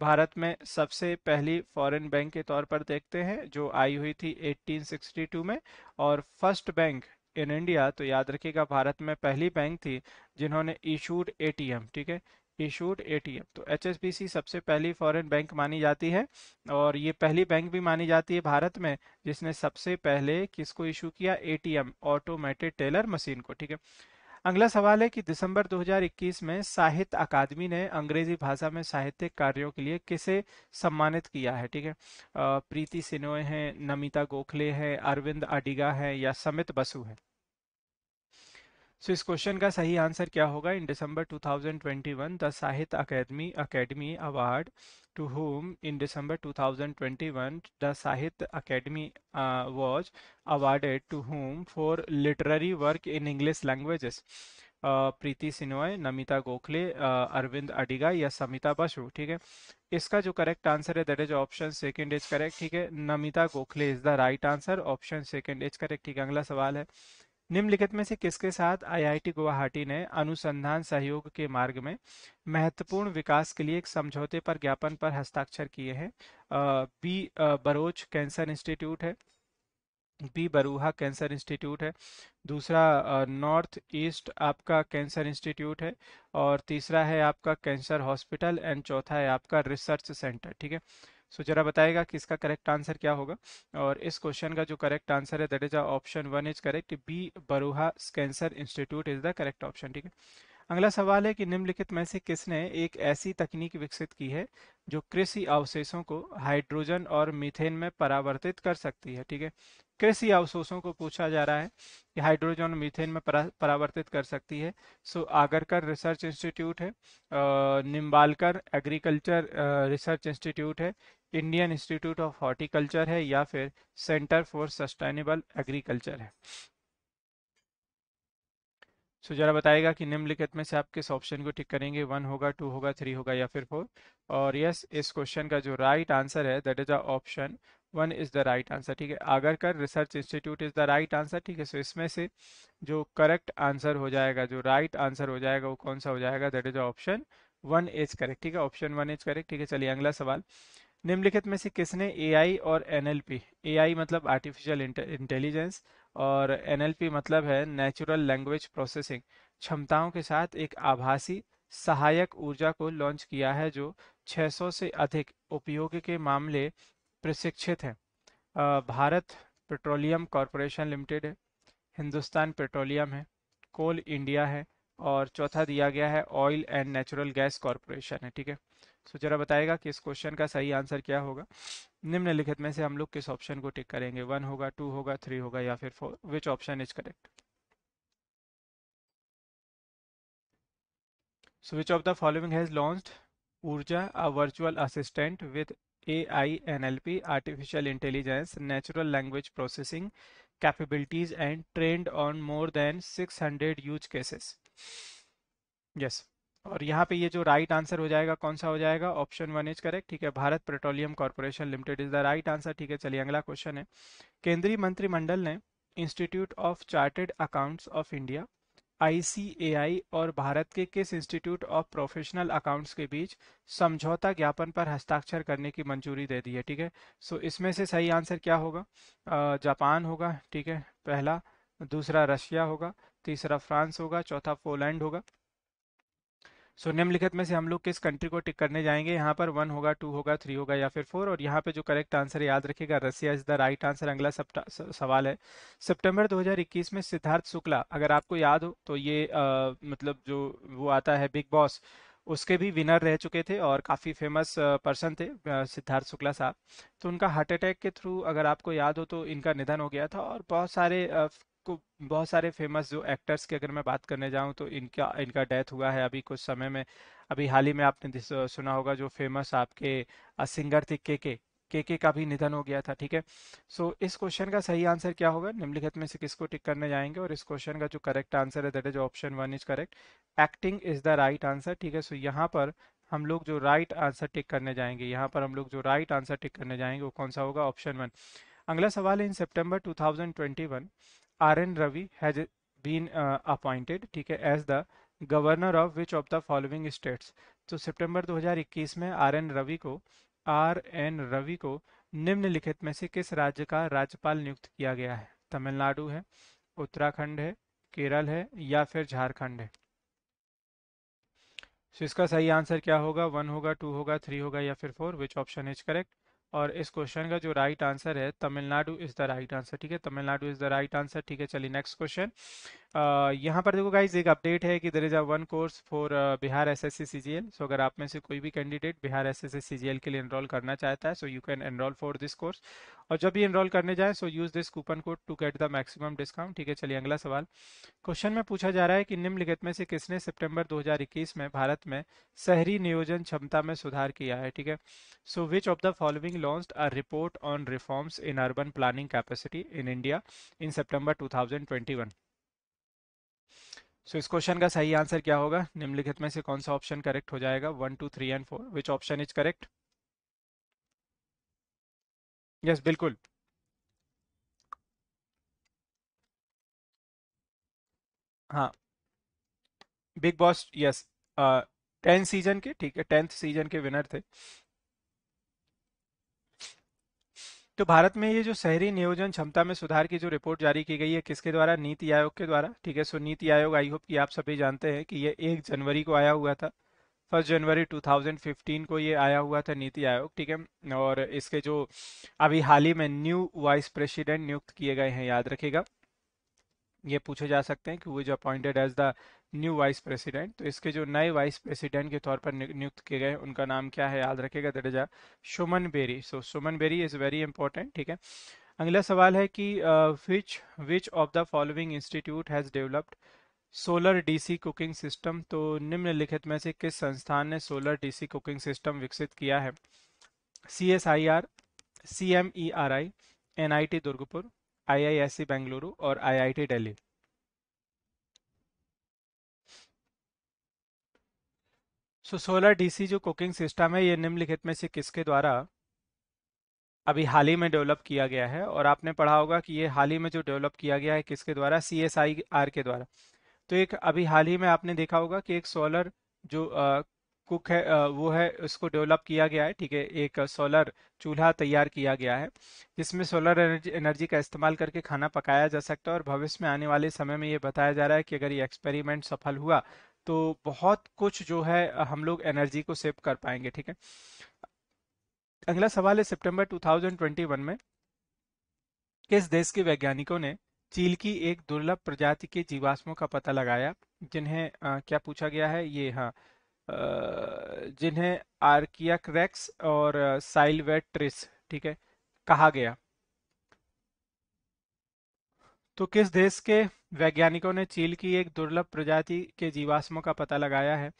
भारत में सबसे पहली फॉरेन बैंक के तौर पर देखते हैं जो आई हुई थी 1862 में, और फर्स्ट बैंक इन इंडिया तो याद रखिएगा भारत में पहली बैंक थी जिन्होंने इशूड ATM, ठीक है, इशूड ATM। तो HSBC सबसे पहली फॉरेन बैंक मानी जाती है, और ये पहली बैंक भी मानी जाती है भारत में जिसने सबसे पहले किसको इशू किया? ATM, ऑटोमेटेड टेलर मशीन को, ठीक है। अगला सवाल है कि दिसंबर 2021 में साहित्य अकादमी ने अंग्रेजी भाषा में साहित्यिक कार्यों के लिए किसे सम्मानित किया है? ठीक है, प्रीति सिनोय हैं, नमिता गोखले हैं, अरविंद अडिगा हैं या समित बसु हैं। सो इस क्वेश्चन का सही आंसर क्या होगा? इन December 2021 the Sahitya Akademi award to whom in December 2021 the Sahitya Akademi was awarded to whom for literary work in English languages? Preeti Shenoy, Namita Gokhale, Aravind Adiga या समिता बसु, ठीक है। इसका जो करेक्ट आंसर है that is option second is correct, ठीक है, Namita Gokhale is the right answer, option second is correct, ठीक है। अगला सवाल है निम्नलिखित में से किसके साथ IIT गुवाहाटी ने अनुसंधान सहयोग के मार्ग में महत्वपूर्ण विकास के लिए एक समझौते पर ज्ञापन पर हस्ताक्षर किए हैं? बी बरोच कैंसर इंस्टीट्यूट है, बी बरूहा कैंसर इंस्टीट्यूट है, दूसरा नॉर्थ ईस्ट आपका कैंसर इंस्टीट्यूट है, और तीसरा है आपका कैंसर हॉस्पिटल, एंड चौथा है आपका रिसर्च सेंटर, ठीक है। सो जरा बताएगा कि इसका करेक्ट आंसर क्या होगा, और इस क्वेश्चन का जो करेक्ट आंसर है that is option one is correct, B Borooah cancer institute is the correct option, ठीक है। अगला सवाल है कि निम्नलिखित में से किसने एक ऐसी तकनीक विकसित की है जो कृषि अवशेषों को हाइड्रोजन और मीथेन में परावर्तित कर सकती है? ठीक है, कृषि अवशेषों को पूछा जा रहा है कि हाइड्रोजन और मीथेन में परावर्तित कर सकती है। सो आगरकर रिसर्च इंस्टीट्यूट है, निम्बालकर एग्रीकल्चर रिसर्च इंस्टीट्यूट है, इंडियन इंस्टीट्यूट ऑफ हॉर्टिकल्चर है या फिर सेंटर फॉर सस्टेनेबल एग्रीकल्चर है। सो जरा बताएगा कि निम्नलिखित में से आप किस ऑप्शन को टिक करेंगे? 1 होगा, 2 होगा, 3 होगा या फिर 4। और यस, इस क्वेश्चन का जो राइट आंसर है that is option 1 is the right answer, ठीक है। Agharkar research institute is the right answer, ठीक है। सो इसमें से जो करेक्ट आंसर हो जाएगा, जो राइट आंसर हो जाएगा वो कौन सा हो जाएगा? That is option one is correct. ठीक है, ऑप्शन वन इज करेक्ट। ठीक है, चलिए अगला सवाल। निम्नलिखित में से किसने एआई और एनएलपी, एआई मतलब आर्टिफिशियल इंटेलिजेंस और एनएलपी मतलब है नेचुरल लैंग्वेज प्रोसेसिंग, क्षमताओं के साथ एक आभासी सहायक ऊर्जा को लॉन्च किया है जो 600 से अधिक उपयोग के मामले प्रशिक्षित हैं। भारत पेट्रोलियम कॉरपोरेशन लिमिटेड है, हिंदुस्तान पेट्रोलियम है, कोल इंडिया है और चौथा दिया गया है oil and natural gas corporation है। ठीक है, सो जरा बताएगा कि इस क्वेश्चन का सही आंसर क्या होगा। निम्नलिखित में से हम लोग किस ऑप्शन को टिक करेंगे, 1 होगा, 2 होगा, 3 होगा या फिर 4, which option is correct. So which of the following has launched Urja a virtual assistant with AI, NLP, artificial intelligence, natural language processing capabilities and trained on more than 600 use cases. Yes, और यहाँ पे ये जो राइट आंसर हो जाएगा कौन सा हो जाएगा, ऑप्शन वन इज करेक्ट। ठीक है, Bharat petroleum corporation limited is the right answer. ठीक है, चलिए अगला क्वेश्चन है। केंद्रीय मंत्रिमंडल ने institute of chartered accountants of India, ICAI और भारत के किस इंस्टीट्यूट ऑफ प्रोफेशनल अकाउंट्स के बीच समझौता ज्ञापन पर हस्ताक्षर करने की मंजूरी दे दी है। ठीक है, सो इसमें से सही आंसर क्या होगा, जापान होगा। ठीक है, पहला, दूसरा रशिया होगा, तीसरा फ्रांस होगा, चौथा पोलैंड होगा। सो निम्नलिखित में से हम लोग किस कंट्री को टिक करने जाएंगे, यहाँ पर 1 होगा, 2 होगा, 3 होगा या फिर 4, और यहाँ पे जो करेक्ट आंसर याद रखिएगा Russia is the right answer. अगला सवाल है। सितंबर 2021 में सिद्धार्थ शुक्ला, अगर आपको याद हो तो ये मतलब जो वो आता है बिग बॉस, उसके भी विनर रह चुके थे और काफ़ी फेमस पर्सन थे सिद्धार्थ शुक्ला साहब। तो उनका हार्ट अटैक के थ्रू अगर आपको याद हो तो इनका निधन हो गया था और बहुत सारे फेमस जो एक्टर्स की अगर मैं बात करने जाऊं तो इनका डेथ हुआ है अभी कुछ समय में। अभी हाल ही में आपने सुना होगा जो फेमस आपके सिंगर थे के का भी निधन हो गया था। ठीक है, सो इस क्वेश्चन का सही आंसर क्या होगा, निम्नलिखित में से किसको टिक करने जाएंगे, और इस क्वेश्चन का जो करेक्ट आंसर है that is option one is correct, acting is the right answer. ठीक है, सो यहाँ पर हम लोग जो राइट आंसर टिक करने जाएंगे, यहाँ पर हम लोग जो राइट आंसर टिक करने जाएंगे वो कौन सा होगा, ऑप्शन वन। अगला सवाल है, in September 2021 RN Ravi has been appointed, ठीक है, as the governor of which of the following states। तो सितंबर 2021 में आर एन रवि को निम्नलिखित में से किस राज्य का राज्यपाल नियुक्त किया गया है, तमिलनाडु है, उत्तराखंड है, केरल है या फिर झारखंड है। तो इसका सही आंसर क्या होगा, 1 होगा, 2 होगा, 3 होगा या फिर 4, विच ऑप्शन इज करेक्ट। और इस क्वेश्चन का जो राइट आंसर है Tamil Nadu is the right answer. ठीक है, Tamil Nadu is the right answer. ठीक है, चलिए नेक्स्ट क्वेश्चन। यहाँ पर देखो गाइज एक अपडेट है कि there is a one course for Bihar SSC CGL। So अगर आप में से कोई भी कैंडिडेट बिहार SSC CGL के लिए एनरोल करना चाहता है so you can enrol for this course, और जब भी एनरोल करने जाए so use this coupon code to get the maximum discount. ठीक है, चलिए अगला सवाल। क्वेश्चन में पूछा जा रहा है कि निम्नलिखित में से किसने सितंबर 2021 में भारत में शहरी नियोजन क्षमता में सुधार किया है। ठीक है, so which of the following launched a report on reforms in urban planning capacity in India in September 2021। So इस क्वेश्चन का सही आंसर क्या होगा, निम्नलिखित में से कौन सा ऑप्शन करेक्ट हो जाएगा, 1, 2, 3 and 4, which option is correct. Yes बिल्कुल, हाँ बिग बॉस, यस 10 सीजन के, ठीक है 10th सीजन के विनर थे। तो भारत में ये जो शहरी नियोजन क्षमता में सुधार की जो रिपोर्ट जारी की गई है किसके द्वारा, नीति आयोग के द्वारा। ठीक है, सो नीति आयोग आई होप कि आप सभी जानते हैं कि ये 1 जनवरी को आया हुआ था, 1 जनवरी 2015 को ये आया हुआ था नीति आयोग। ठीक है, और इसके जो अभी हाल ही में न्यू वाइस प्रेसिडेंट नियुक्त किए गए हैं, याद रखेगा ये पूछे जा सकते हैं कि वो जो appointed as the new vice president, तो इसके जो नए वाइस प्रेसिडेंट के तौर पर नियुक्त किए गए उनका नाम क्या है, याद रखेगा that is Suman Bery. So Suman Bery is very important. ठीक है, अगला सवाल है कि which of the following institute has developed solar DC cooking system. तो निम्नलिखित में से किस संस्थान ने सोलर DC कुकिंग सिस्टम विकसित किया है, CSIR, CMERI, NIT Durgapur, IISc Bengaluru और IIT Delhi. So solar DC जो कुकिंग सिस्टम है ये निम्नलिखित में से किसके द्वारा अभी हाल ही में डेवलप किया गया है, और आपने पढ़ा होगा कि ये हाल ही में जो डेवलप किया गया है किसके द्वारा, CSIR के द्वारा। तो एक अभी हाल ही में आपने देखा होगा कि एक सोलर जो कुक है वो है, उसको डेवलप किया गया है, ठीक है। एक सोलर चूल्हा तैयार किया गया है जिसमें सोलर एनर्जी का इस्तेमाल करके खाना पकाया जा सकता है। और भविष्य में आने वाले समय में ये बताया जा रहा है कि अगर ये एक्सपेरिमेंट सफल हुआ तो बहुत कुछ जो है हम लोग एनर्जी को सेव कर पाएंगे, ठीक है। अगला सवाल है सितंबर 2021 में किस देश के वैज्ञानिकों ने चील की एक दुर्लभ प्रजाति के जीवाश्मों का पता लगाया जिन्हें क्या पूछा गया है ये, हाँ, जिन्हें आर्कियाक्रैक्स और साइलवेट्रिस, ठीक है, कहा गया। तो किस देश के वैज्ञानिकों ने चील की एक दुर्लभ प्रजाति के जीवाश्मों का पता लगाया है?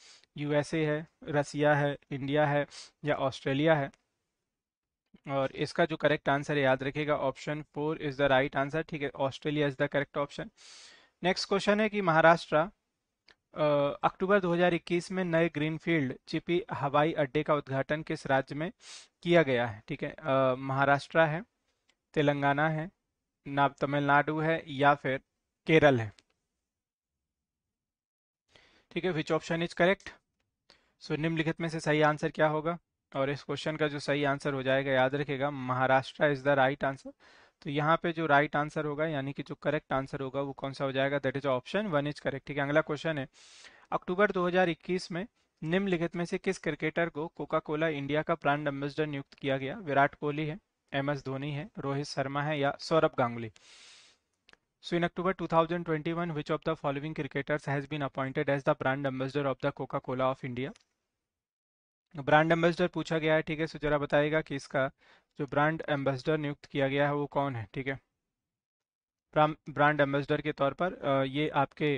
यूएसए है, रसिया है, इंडिया है या ऑस्ट्रेलिया है? और इसका जो करेक्ट आंसर है याद रखिएगा, option 4 is the right answer, ठीक है, Australia is the correct option. Next question है कि महाराष्ट्र अक्टूबर 2021 में नए ग्रीनफील्ड चिपी हवाई अड्डे का उद्घाटन किस राज्य में किया गया है? ठीक है, महाराष्ट्र है, तेलंगाना है, ना तमिलनाडु है या फिर केरल है, ठीक है। Which option is correct? So निम्नलिखित में से सही आंसर क्या होगा? और इस क्वेश्चन का जो सही आंसर हो जाएगा याद रखेगा, Maharashtra is the right answer. तो यहाँ पे जो राइट आंसर होगा यानी कि जो करेक्ट आंसर होगा वो कौन सा हो जाएगा? That is option 1 is correct, ठीक है। अगला क्वेश्चन है अक्टूबर 2021 में निम्नलिखित में से किस क्रिकेटर को कोका कोला इंडिया का ब्रांड एम्बेसडर नियुक्त किया गया? विराट कोहली है, MS धोनी है, रोहित शर्मा है या Sourav Ganguly? So in October 2021, which of the following cricketers has been appointed as the brand ambassador of the Coca-Cola of India? Brand ambassador पूछा गया है, ठीक है। सो जरा बताइएगा कि इसका जो ब्रांड एम्बेसडर नियुक्त किया गया है वो कौन है, ठीक है। ब्रांड एम्बेसडर के तौर पर ये आपके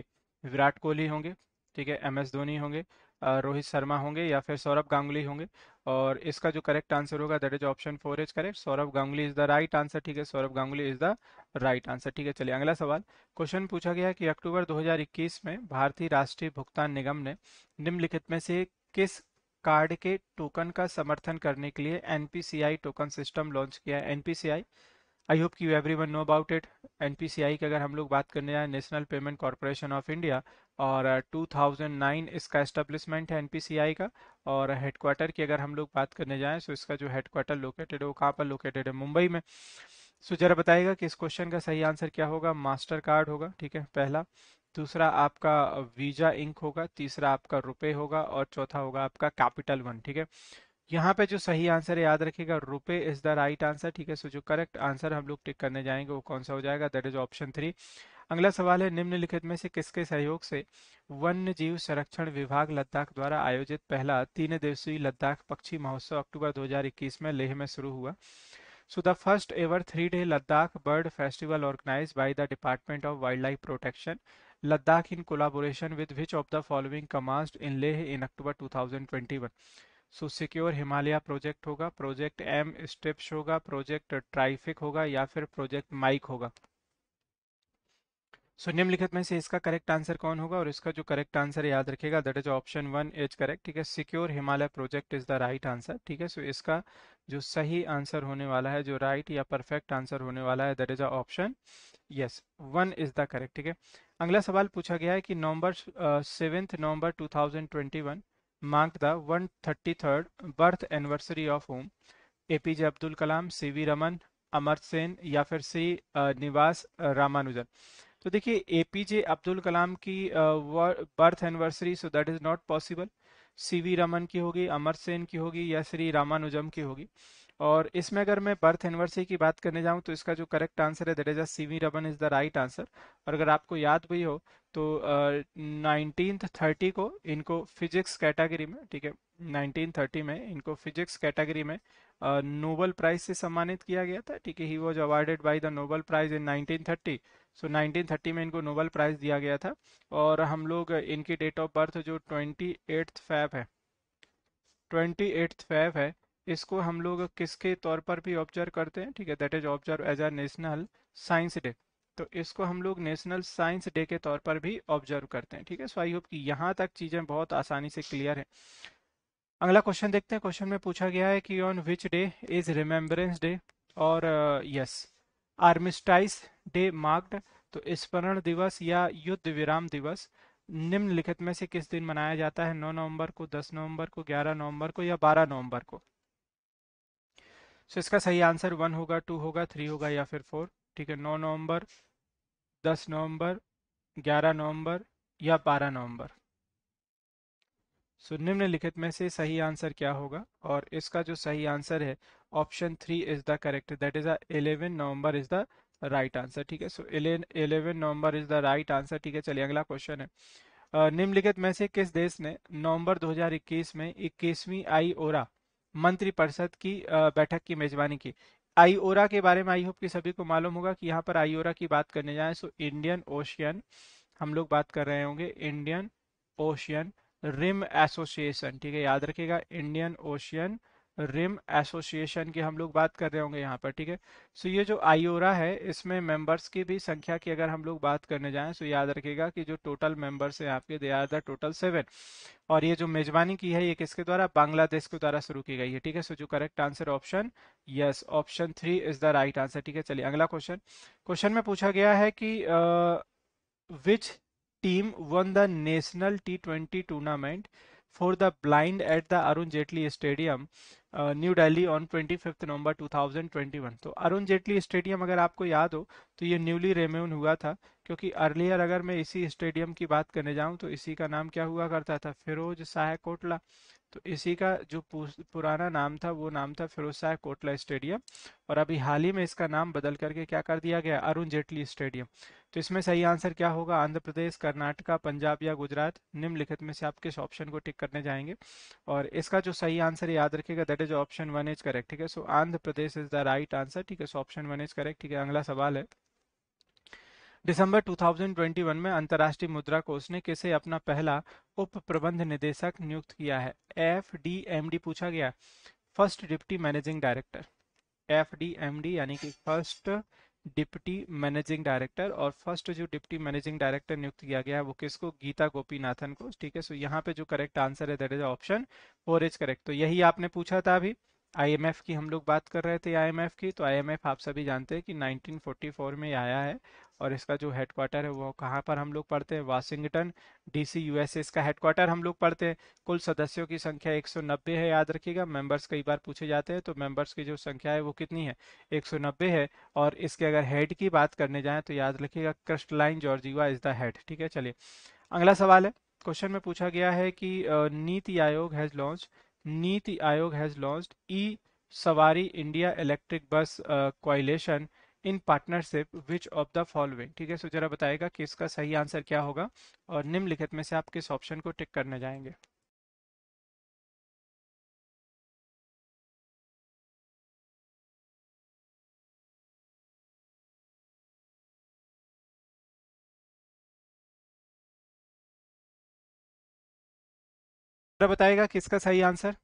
विराट कोहली होंगे, ठीक है, MS धोनी होंगे, रोहित शर्मा होंगे या फिर सौरभ गांगुली होंगे। और इसका जो करेक्ट आंसर होगा that is option 4 is correct, Saurabh Ganguly is the right answer, ठीक है, Saurabh Ganguly is the right answer, ठीक है। चलिए अगला सवाल, क्वेश्चन पूछा गया है कि अक्टूबर 2021 में भारतीय राष्ट्रीय भुगतान निगम ने निम्नलिखित में से किस कार्ड के टोकन का समर्थन करने के लिए NPCI टोकन सिस्टम लॉन्च किया है? NPCI, आई होप कि everyone know about it. NPCI की अगर हम लोग बात करने जाए, national payment corporation of India, और 2009 इसका एस्टेब्लिशमेंट है NPCI का। और हेडक्वार्टर की अगर हम लोग बात करने जाएँ तो इसका जो हेडक्वार्टर लोकेटेड है वो कहाँ पर लोकेटेड है? मुंबई में। सो जरा बताइएगा कि इस क्वेश्चन का सही आंसर क्या होगा? मास्टर कार्ड होगा, ठीक है, पहला। दूसरा आपका वीजा इंक होगा, तीसरा आपका रुपए होगा और चौथा होगा आपका कैपिटल 1, ठीक है। यहाँ पे जो सही आंसर है याद रखिएगा, रुपए इज द राइट आंसर, ठीक है। सो जो करेक्ट आंसर हम लोग टिक करने जाएंगे वो कौन सा हो जाएगा? That is option 3। अगला सवाल है निम्नलिखित में से किसके सहयोग से वन्य जीव संरक्षण विभाग लद्दाख द्वारा आयोजित पहला 3 दिवसीय लद्दाख पक्षी महोत्सव अक्टूबर 2021 में लेह में शुरू हुआ? So the first ever 3-day Ladakh Bird Festival organized by the Department of Wildlife Protection, Ladakh in collaboration with which of the following commenced in Leh in October 2021? So Secure Himalaya Project होगा, Project M Steps होगा, Project Triffic होगा या फिर Project Mike होगा? So निम्नलिखित में से इसका करेक्ट आंसर कौन होगा? और इसका जो करेक्ट आंसर याद रखेगा that is option 1 is correct, ठीक है, secure Himalaya project is the right answer, ठीक है। सो इसका जो सही आंसर होने वाला है, जो राइट या परफेक्ट आंसर होने वाला है, that is option 1 is the correct, ठीक है। अगला सवाल पूछा गया है कि November 7th, 2021 mark the 133rd birth anniversary of home APJ Abdul Kalam, CV Raman, Amartya Sen या फिर श्रीनिवास रामानुजन? तो देखिए APJ अब्दुल कलाम की birth anniversary, so that is not possible. CV Raman की होगी, अमर्त्य सेन की होगी या श्री रामानुजम की होगी? और इसमें अगर मैं बर्थ एनिवर्सरी की बात करने जाऊं तो इसका जो करेक्ट आंसर है that is CV Raman is the right answer. और अगर आपको याद भी हो तो 1930 को इनको फिजिक्स कैटेगरी में, ठीक है, 1930 में इनको फिजिक्स कैटेगरी में नोबेल प्राइज से सम्मानित किया गया था, ठीक है। He was awarded by the Nobel prize in 1930। So 1930 में इनको नोबेल प्राइज दिया गया था। और हम लोग इनकी डेट ऑफ बर्थ जो 28 फैब है, इसको हम लोग किसके तौर पर भी ऑब्जर्व करते हैं, ठीक है, that is observe as a national science day. तो इसको हम लोग नेशनल साइंस डे के तौर पर भी ऑब्जर्व करते हैं, ठीक है। सो आई होप कि यहाँ तक चीज़ें बहुत आसानी से क्लियर है। अगला क्वेश्चन देखते हैं। क्वेश्चन में पूछा गया है कि on which day is remembrance day और आर्मिस्टाइस डे मार्क्ड? तो स्मरण दिवस या युद्ध विराम दिवस, निम्नलिखित में से किस दिन मनाया जाता है? 9 नवंबर को, 10 नवंबर को, 11 नवंबर को या 12 नवंबर को? तो इसका सही आंसर 1 होगा, 2 होगा, 3 होगा या फिर 4। ठीक है, 9 नवंबर, 10 नवंबर, 11 नवंबर या 12 नवंबर। सो निम्नलिखित में से सही आंसर क्या होगा? और इसका जो सही आंसर है option 3 is the correct, that is 11 November is the right answer. ठीक है, so 11 November is the right answer. ठीक है, चलिए अगला क्वेश्चन है। निम्नलिखित में से किस देश ने नवंबर 2021 में 21वीं आईओरा मंत्रिपरिषद की बैठक की मेजबानी की? आईओरा के बारे में आई होप कि सभी को मालूम होगा कि यहाँ पर आईओरा की बात करने जाए। सो इंडियन ओशियन हम लोग बात कर रहे होंगे, इंडियन ओशियन रिम एसोसिएशन। ठीक है, याद रखिएगा इंडियन ओशियन रिम एसोसिएशन की हम लोग बात कर रहे होंगे यहाँ पर। ठीक है, सो ये जो आईओरा है इसमें मेंबर्स की भी संख्या की अगर हम लोग बात करने जाएं, सो याद रखिएगा कि जो टोटल मेंबर्स हैं आपके, दे आर द टोटल 7। और ये जो मेजबानी की है ये किसके द्वारा? बांग्लादेश के द्वारा शुरू की गई है। ठीक है, सो जो correct answer option yes, option 3 is the right answer. ठीक है, चलिए अगला क्वेश्चन। क्वेश्चन में पूछा गया है कि which team won the national T20 tournament for the blind at the Arun Jaitley Stadium, New Delhi on 25th November 2021। तो अरुण जेटली स्टेडियम अगर आपको याद हो तो ये न्यूली रेमेन हुआ था, क्योंकि अर्लियर अगर मैं इसी स्टेडियम की बात करने जाऊं तो इसी का नाम क्या हुआ करता था? फिरोज शाह कोटला। तो इसी का जो पुराना नाम था वो नाम था फिरोज शाह कोटला स्टेडियम, और अभी हाल ही में इसका नाम बदल करके क्या कर दिया गया? अरुण जेटली स्टेडियम। तो इसमें सही आंसर क्या होगा? आंध्र प्रदेश, कर्नाटका, पंजाब या गुजरात? निम्नलिखित में से आप किस ऑप्शन को टिक करने जाएंगे? और इसका जो सही आंसर याद रखिएगा that is option 1 is correct. ठीक है, so Andhra Pradesh is the right answer. ठीक है, सो ऑप्शन 1 इज करेक्ट। ठीक है, अगला सवाल है। दिसंबर 2021 में अंतर्राष्ट्रीय मुद्रा कोष ने किसे अपना पहला उप प्रबंध निदेशक नियुक्त किया है? FDMD पूछा गया, first deputy managing director. FDMD यानी कि फर्स्ट डिप्टी मैनेजिंग डायरेक्टर, और फर्स्ट जो डिप्टी मैनेजिंग डायरेक्टर नियुक्त किया गया है वो किसको? गीता गोपीनाथन को। ठीक है, सो यहाँ पे जो करेक्ट आंसर है that is option 4 is correct. तो यही आपने पूछा था, अभी IMF की हम लोग बात कर रहे थे, IMF की। तो IMF आप सभी जानते हैं कि 1944 में आया है, और इसका जो हेडक्वार्टर है वो कहाँ पर हम लोग पढ़ते हैं? वाशिंगटन DC, USA इसका हेडक्वार्टर हम लोग पढ़ते हैं। कुल सदस्यों की संख्या 190 है, याद रखिएगा। मेंबर्स कई बार पूछे जाते हैं, तो मेंबर्स की जो संख्या है वो कितनी है? 190 है। और इसके अगर हेड की बात करने जाएँ तो याद रखिएगा Kristalina Georgieva is the head. ठीक है, चलिए अगला सवाल है। क्वेश्चन में पूछा गया है कि नीति आयोग हैज लॉन्च्ड ई सवारी India electric bus coalition in partnership which of the following. ठीक है, सो जरा बताएगा कि इसका सही आंसर क्या होगा, और निम्नलिखित में से आप किस ऑप्शन को टिक करने जाएंगे? बताएगा किसका सही आंसर,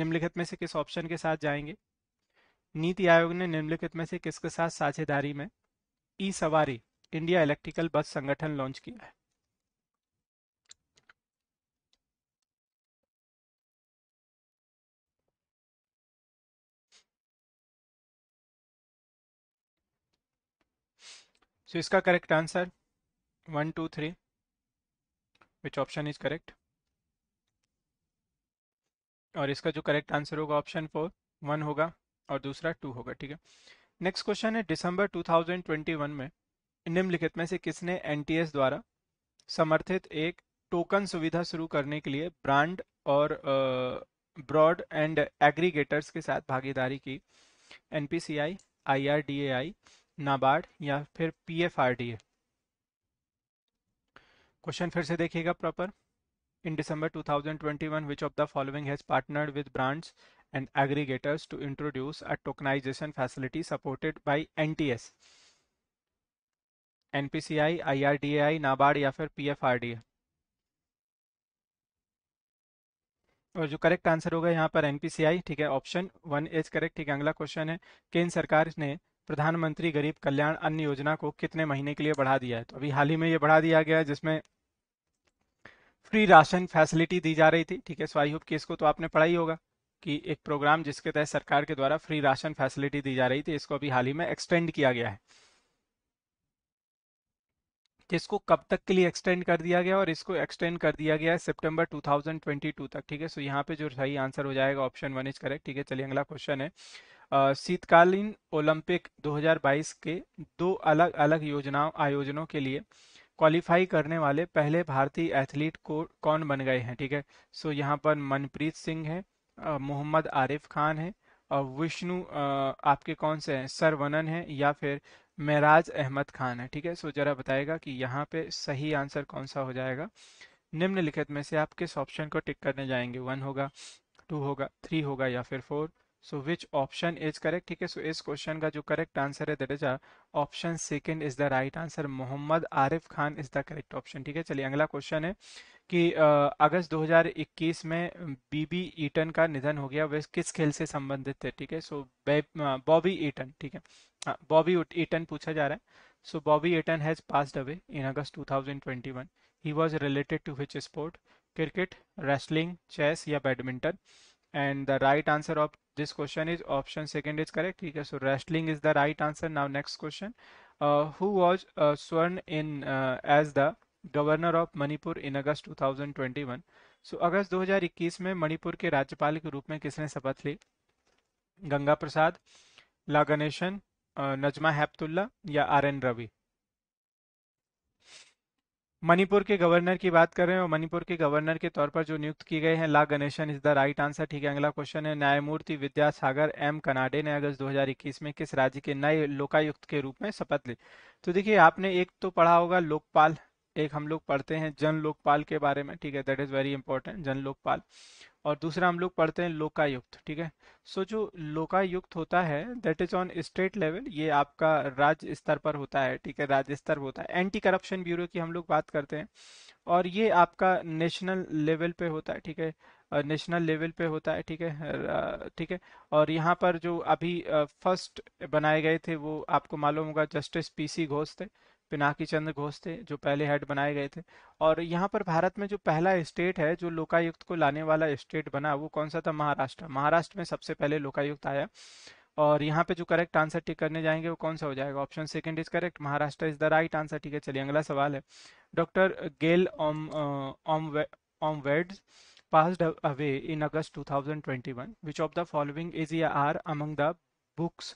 निम्नलिखित में से किस ऑप्शन के साथ जाएंगे? नीति आयोग ने निम्नलिखित में से किसके साथ साझेदारी में ई सवारी इंडिया इलेक्ट्रिकल बस संगठन लॉन्च किया है? सो इसका correct answer 1, 2, 3 which option is correct. और इसका जो करेक्ट आंसर होगा ऑप्शन 4, 1 होगा और दूसरा 2 होगा। ठीक है, नेक्स्ट क्वेश्चन है। दिसंबर 2021 में निम्नलिखित में से किसने NTS द्वारा समर्थित एक टोकन सुविधा शुरू करने के लिए ब्रांड और ब्रॉड एंड एग्रीगेटर्स के साथ भागीदारी की? NPCI, IRDAI, नाबार्ड या फिर PFRDA? क्वेश्चन फिर से देखिएगा proper. In December 2021, which of the following has partnered with brands and aggregators to introduce a tokenization facility supported by NTS? NPCI, IRDAI, NABARD या फिर PFRDA? और जो करेक्ट आंसर होगा यहाँ पर NPCI। ठीक है, ऑप्शन 1 इज करेक्ट। ठीक है, अगला क्वेश्चन है। केंद्र सरकार ने प्रधानमंत्री गरीब कल्याण अन्न योजना को कितने महीने के लिए बढ़ा दिया है? तो अभी हाल ही में ये बढ़ा दिया गया है, जिसमें फ्री राशन फैसिलिटी दी जा रही थी। ठीक है, सो आई होप कि इसको तो आपने पढ़ा ही होगा कि एक प्रोग्राम जिसके तहत सरकार के द्वारा फ्री राशन फैसिलिटी दी जा रही थी, इसको अभी हाल ही में एक्सटेंड किया गया है। जिसको कब तक के लिए एक्सटेंड कर दिया गया और इसको एक्सटेंड कर दिया गया है सितंबर 2022 तक। ठीक है, सो यहाँ पे जो सही आंसर हो जाएगा ऑप्शन 1 इज करेक्ट। ठीक है, चलिए अगला क्वेश्चन है शीतकालीन ओलंपिक 2022 के दो अलग अलग आयोजनों के लिए क्वालिफाई करने वाले पहले भारतीय एथलीट को कौन बन गए हैं। ठीक है, सो यहाँ पर मनप्रीत सिंह है, मोहम्मद आरिफ खान है, और विष्णु आपके कौन से हैं, सरवनन है या फिर मेराज अहमद खान है। ठीक है, सो जरा बताएगा कि यहाँ पे सही आंसर कौन सा हो जाएगा। निम्नलिखित में से आप किस ऑप्शन को टिक करने जाएंगे, 1 होगा, 2 होगा, 3 होगा या फिर 4। So which option is correct. ठीक है, सो इस क्वेश्चन का जो करेक्ट आंसर है that is option second is the right answer, Mohammad Arif Khan is the correct option. ठीक है, चलिए अगला क्वेश्चन है कि अगस्त 2021 में बीबी ईटन का निधन हो गया, वे किस खेल से संबंधित थे। ठीक है, सो बॉबी ईटन, ठीक है बॉबी ईटन पूछा जा रहा है। So Bobby Eaton has passed away in August 2021। He was related to which sport, cricket, wrestling, chess या badminton. And the right answer of this question is option second is correct. ठीक है, so wrestling is the right answer. Now next question, who was sworn in as the governor of Manipur in August 2021? So अगस्त 2021 में मणिपुर के राज्यपाल के रूप में किसने शपथ ली, गंगा प्रसाद, लागणेशन, नजमा हेपतुल्ला या आरएन रवि। मणिपुर के गवर्नर की बात कर रहे हैं और मणिपुर के गवर्नर के तौर पर जो नियुक्त किए गए हैं लागणेशन इज द राइट आंसर। ठीक है, अगला क्वेश्चन है न्यायमूर्ति विद्यासागर एम कनाडे ने अगस्त 2021 में किस राज्य के नए लोकायुक्त के रूप में शपथ ली। तो देखिए आपने एक तो पढ़ा होगा लोकपाल, एक हम लोग पढ़ते हैं जन लोकपाल के बारे में। ठीक है, दैट इज वेरी इंपॉर्टेंट, जन लोकपाल, और दूसरा हम लोग पढ़ते हैं लोकायुक्त। ठीक है, सो जो लोकायुक्त होता है that is on state level, ये आपका राज्य स्तर पर होता है। ठीक है, राज्य स्तर होता है। एंटी करप्शन ब्यूरो की हम लोग बात करते हैं और ये आपका नेशनल लेवल पे होता है। ठीक है, नेशनल लेवल पे होता है। ठीक है, ठीक है, और यहाँ पर जो अभी फर्स्ट बनाए गए थे वो आपको मालूम होगा जस्टिस पीसी घोष थे, पिनाकी चंद्र घोष थे जो पहले हेड बनाए गए थे। और यहाँ पर भारत में जो पहला स्टेट है जो लोकायुक्त को लाने वाला स्टेट बना वो कौन सा था, महाराष्ट्र। महाराष्ट्र में सबसे पहले लोकायुक्त आया और यहाँ पे जो करेक्ट आंसर टिक करने जाएंगे वो कौन सा हो जाएगा, option second is correct, Maharashtra is the right answer. ठीक है, चलिए अगला सवाल है doctor Gail Omvedt passed away in August 2021. Which of the following is या are among the books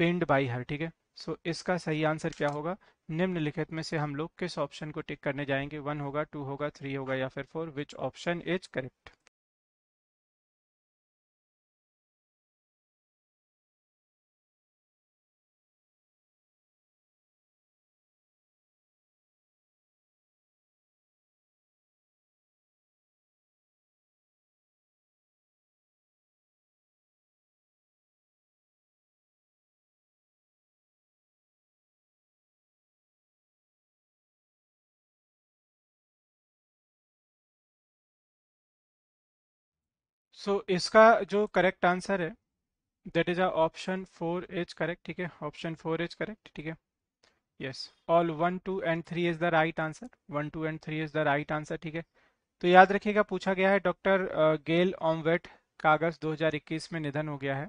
penned by her? ठीक है, सो इसका सही आंसर क्या होगा, निम्नलिखित में से हम लोग किस ऑप्शन को टिक करने जाएंगे, 1 होगा, 2 होगा, 3 होगा या फिर 4। Which option is correct. So इसका जो करेक्ट आंसर है that is option 4 is correct. ठीक है, ऑप्शन 4 इज करेक्ट। ठीक है, yes, all 1, 2 and 3 is the right answer. 1, 2 and 3 is the right answer. ठीक है, तो याद रखिएगा पूछा गया है डॉक्टर गेल ऑमवेट का अगस्त 2021 में निधन हो गया है।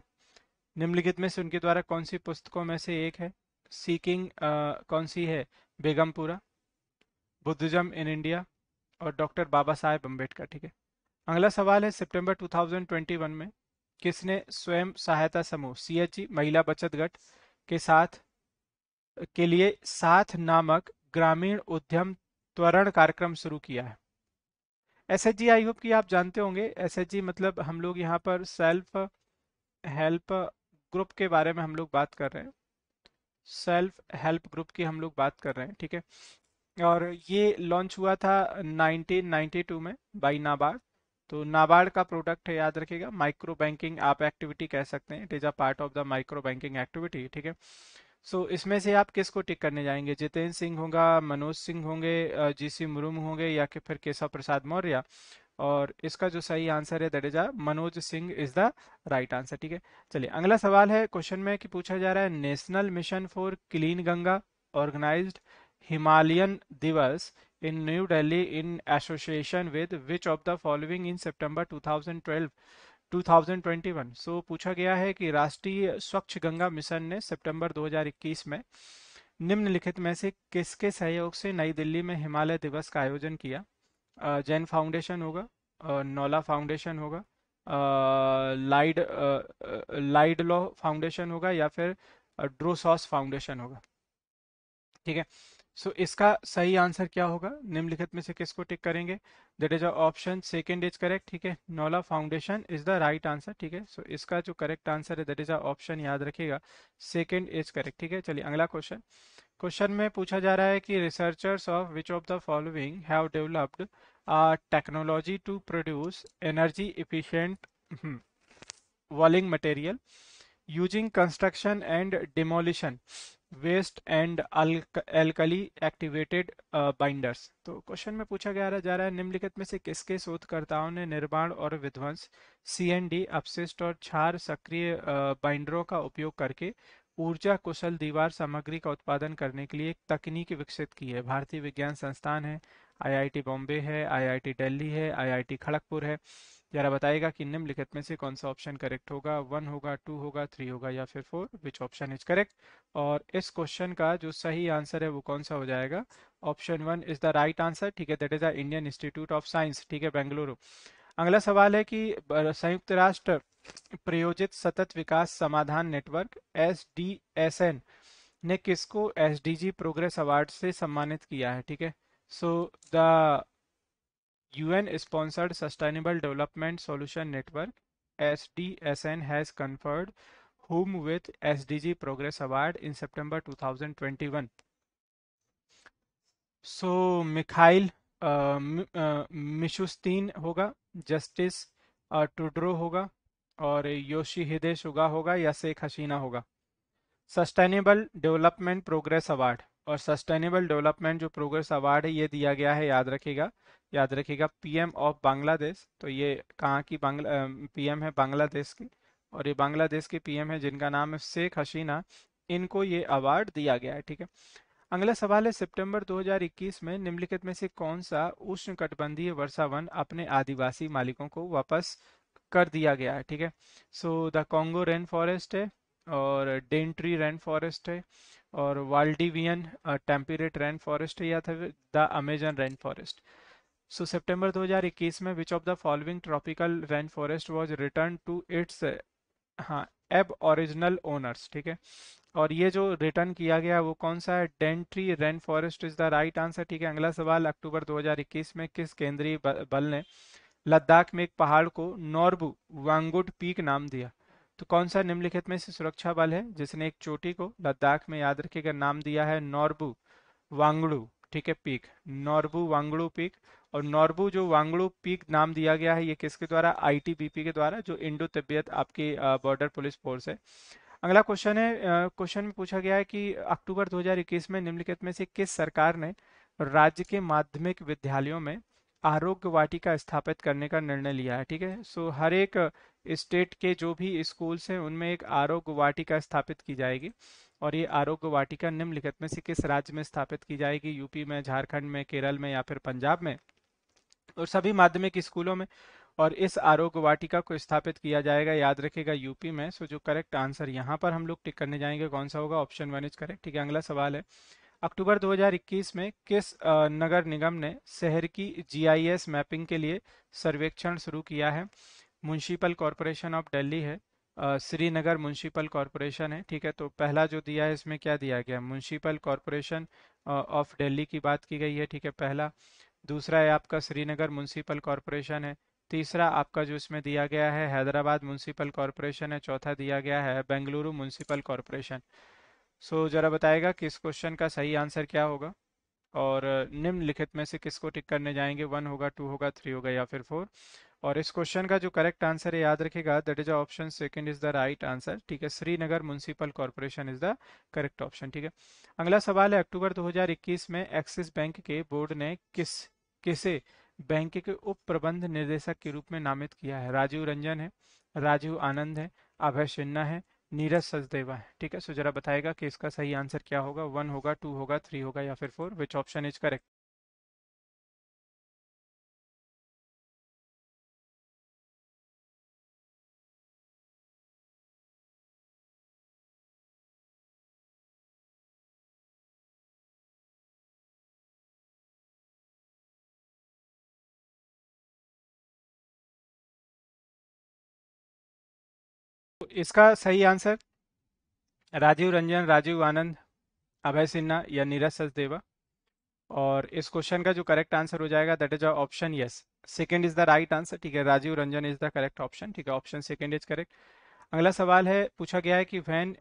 निम्नलिखित में से उनके द्वारा कौन सी पुस्तकों में से एक है, सीकिंग कौन सी है, बेगमपुरा, बुद्धिज्म इन इंडिया और डॉक्टर बाबा साहेब अम्बेडकर। ठीक है, अगला सवाल है सितंबर 2021 में किसने स्वयं सहायता समूह CHG महिला बचत गट के साथ के लिए साथ नामक ग्रामीण उद्यम त्वरण कार्यक्रम शुरू किया है। SHG आई होप कि आप जानते होंगे, SHG मतलब हम लोग यहाँ पर सेल्फ हेल्प ग्रुप के बारे में हम लोग बात कर रहे हैं, सेल्फ हेल्प ग्रुप की हम लोग बात कर रहे हैं। ठीक है, और ये लॉन्च हुआ था 1992 में बाई नाबार्ड। तो नाबार्ड का प्रोडक्ट है, याद रखिएगा, माइक्रो बैंकिंग आप एक्टिविटी कह सकते हैं, it is a part of the micro banking activity. ठीक है, सो इसमें से आप किसको टिक करने जाएंगे, जितेंद्र सिंह होगा, मनोज सिंह होंगे, जीसी मुर्म होंगे या कि फिर केशव प्रसाद मौर्य। और इसका जो सही आंसर है that is Manoj Singh is the right answer. ठीक है, चलिए अगला सवाल है क्वेश्चन में कि पूछा जा रहा है national mission for clean Ganga organized Himalayan दिवस in New Delhi in association with which of the following in September 2021। So पूछा गया है कि राष्ट्रीय स्वच्छ गंगा मिशन ने सितंबर 2021 में निम्नलिखित में से किसके सहयोग से नई दिल्ली में हिमालय दिवस का आयोजन किया? जैन फाउंडेशन होगा, नौला फाउंडेशन होगा, लाइडलॉ फाउंडेशन होगा या फिर ड्रोसॉस फाउंडेशन होगा। ठीक है, सो इसका सही आंसर क्या होगा? निम्नलिखित में से किसको टिक करेंगे? That is option second is correct. ठीक है, Naula foundation is the right answer. ठीक है, सो इसका जो करेक्ट आंसर है दैट इज ऑप्शन, याद रखिएगा, सेकंड इज करेक्ट। ठीक है, चलिए अगला क्वेश्चन। क्वेश्चन में पूछा जा रहा है कि researchers of which of the following have developed technology to produce energy efficient walling material using construction and demolition waste and alkali activated binders. तो क्वेश्चन में पूछा गया जा रहा है निम्नलिखित में से किसके शोधकर्ताओं ने निर्माण और विध्वंस CND अपशिष्ट और क्षार सक्रिय बाइंडरों का उपयोग करके ऊर्जा कुशल दीवार सामग्री का उत्पादन करने के लिए एक तकनीक विकसित की है। भारतीय विज्ञान संस्थान है, IIT बॉम्बे है, IIT दिल्ली है, IIT खड़गपुर है। जरा बताइएगा कि निम्नलिखित में से कौन सा ऑप्शन करेक्ट होगा? 1 होगा, 2 होगा, 3 होगा या फिर 4? Which option is correct? और इस क्वेश्चन का जो सही आंसर है वो कौन सा हो जाएगा? Option 1 is the right answer. ठीक है, that is the Indian institute of Science. ठीक है, बेंगलुरु। अगला सवाल है कि संयुक्त राष्ट्र प्रायोजित सतत विकास समाधान नेटवर्क SDSN ने किसको SDG प्रोग्रेस अवार्ड से सम्मानित किया है? ठीक है, so the UN sponsored sustainable development solution network SDSN has conferred whom with SDG progress award in September 2021? so Mikhail Mishustin होगा, Justice Trudeau होगा और योशीहिदे सुगा होगा या शेख हसीना होगा। सस्टेनेबल डेवलपमेंट प्रोग्रेस अवार्ड, और सस्टेनेबल डेवलपमेंट जो प्रोग्रेस अवार्ड है ये दिया गया है, याद रखिएगा PM ऑफ बांग्लादेश। तो ये कहाँ की PM है? बांग्लादेश की, और ये बांग्लादेश के PM है जिनका नाम है शेख हसीना। इनको ये अवार्ड दिया गया है। ठीक है, अगला सवाल है सितंबर 2021 में निम्नलिखित में से कौन सा उष्णकटिबंधीय वर्षावन अपने आदिवासी मालिकों को वापस कर दिया गया है? ठीक है, so the Congo rain forest है और डेंट्री रेन फॉरेस्ट है और वाल्डिवियन टेम्परेट रेन फॉरेस्ट है या फिर the Amazon rain forest. So September 2021 में which of the following tropical rain forest was return to its aboriginal owners. ठीक है, और ये जो रिटर्न किया गया वो कौन सा है? Daintree rain forest is the right answer. ठीक है, अगला सवाल, अक्टूबर 2021 में किस केंद्रीय बल ने लद्दाख में एक पहाड़ को नॉर्बू वांगुड पीक नाम दिया? तो कौन सा निम्नलिखित में से सुरक्षा बल है जिसने एक चोटी को लद्दाख में, याद रखिएगा, नाम दिया है नॉर्बू वांगड़ू? ठीक है, पीक नॉर्बू वांगड़ू पीक। और नॉर्बू जो वांगड़ू पीक नाम दिया गया है ये किसके द्वारा? ITBP के द्वारा, जो इंडो तिब्बत आपकी बॉर्डर पुलिस फोर्स है। अगला क्वेश्चन है, क्वेश्चन में पूछा गया है कि अक्टूबर 2021 में निम्नलिखित में से किस सरकार ने राज्य के माध्यमिक विद्यालयों में आरोग्य वाटिका स्थापित करने का निर्णय लिया है? ठीक है, सो हर एक स्टेट के जो भी स्कूल्स हैं उनमें एक आरोग्य वाटिका स्थापित की जाएगी, और ये आरोग्य वाटिका निम्नलिखित में से किस राज्य में स्थापित की जाएगी? यूपी में, झारखंड में, केरल में या फिर पंजाब में? और सभी माध्यमिक स्कूलों में और इस आरोग्य वाटिका को स्थापित किया जाएगा, याद रखेगा, यूपी में। सो जो करेक्ट आंसर यहाँ पर हम लोग टिक करने जाएंगे कौन सा होगा? Option 1 is correct. ठीक है, अगला सवाल है अक्टूबर 2021 में किस नगर निगम ने शहर की GIS मैपिंग के लिए सर्वेक्षण शुरू किया है? म्युनिसिपल कॉरपोरेशन ऑफ दिल्ली है, श्रीनगर म्युनिसिपल कॉरपोरेशन है। ठीक है, तो पहला जो दिया है इसमें क्या दिया गया? म्युनिसिपल कॉरपोरेशन ऑफ दिल्ली की बात की गई है। ठीक है, पहला। दूसरा है आपका श्रीनगर म्युनिसिपल कॉरपोरेशन है। तीसरा आपका जो इसमें दिया गया है हैदराबाद म्युनिसिपल कॉरपोरेशन है। चौथा दिया गया है बेंगलुरु म्युनिसिपल कॉरपोरेशन। सो जरा बताएगा कि इस क्वेश्चन का सही आंसर क्या होगा और निम्नलिखित में से किसको टिक करने जाएंगे? 1 होगा, 2 होगा, 3 होगा या फिर 4? और इस क्वेश्चन का जो करेक्ट आंसर है, याद रखिएगा, that is option second is the right answer. ठीक है, Srinagar municipal corporation is the correct option. ठीक है, अगला सवाल है अक्टूबर 2021 में एक्सिस बैंक के बोर्ड ने किसे बैंक के उप प्रबंध निर्देशक के रूप में नामित किया है? राजीव रंजन है, राजीव आनंद है, अभय सिन्हा है, नीरज सचदेवा है। ठीक है, सो जरा बताएगा कि इसका सही आंसर क्या होगा? 1 होगा, 2 होगा, 3 होगा या फिर 4? Which option is correct? इसका सही आंसर राजीव रंजन, राजीव आनंद, अभय सिन्हा या नीरज सचदेवा। और इस क्वेश्चन का जो करेक्ट आंसर हो जाएगा that is option yes, second is the right answer. ठीक है, Rajiv Ranjan is the correct option. ठीक है, ऑप्शन सेकंड इज करेक्ट। अगला सवाल है, पूछा गया है कि when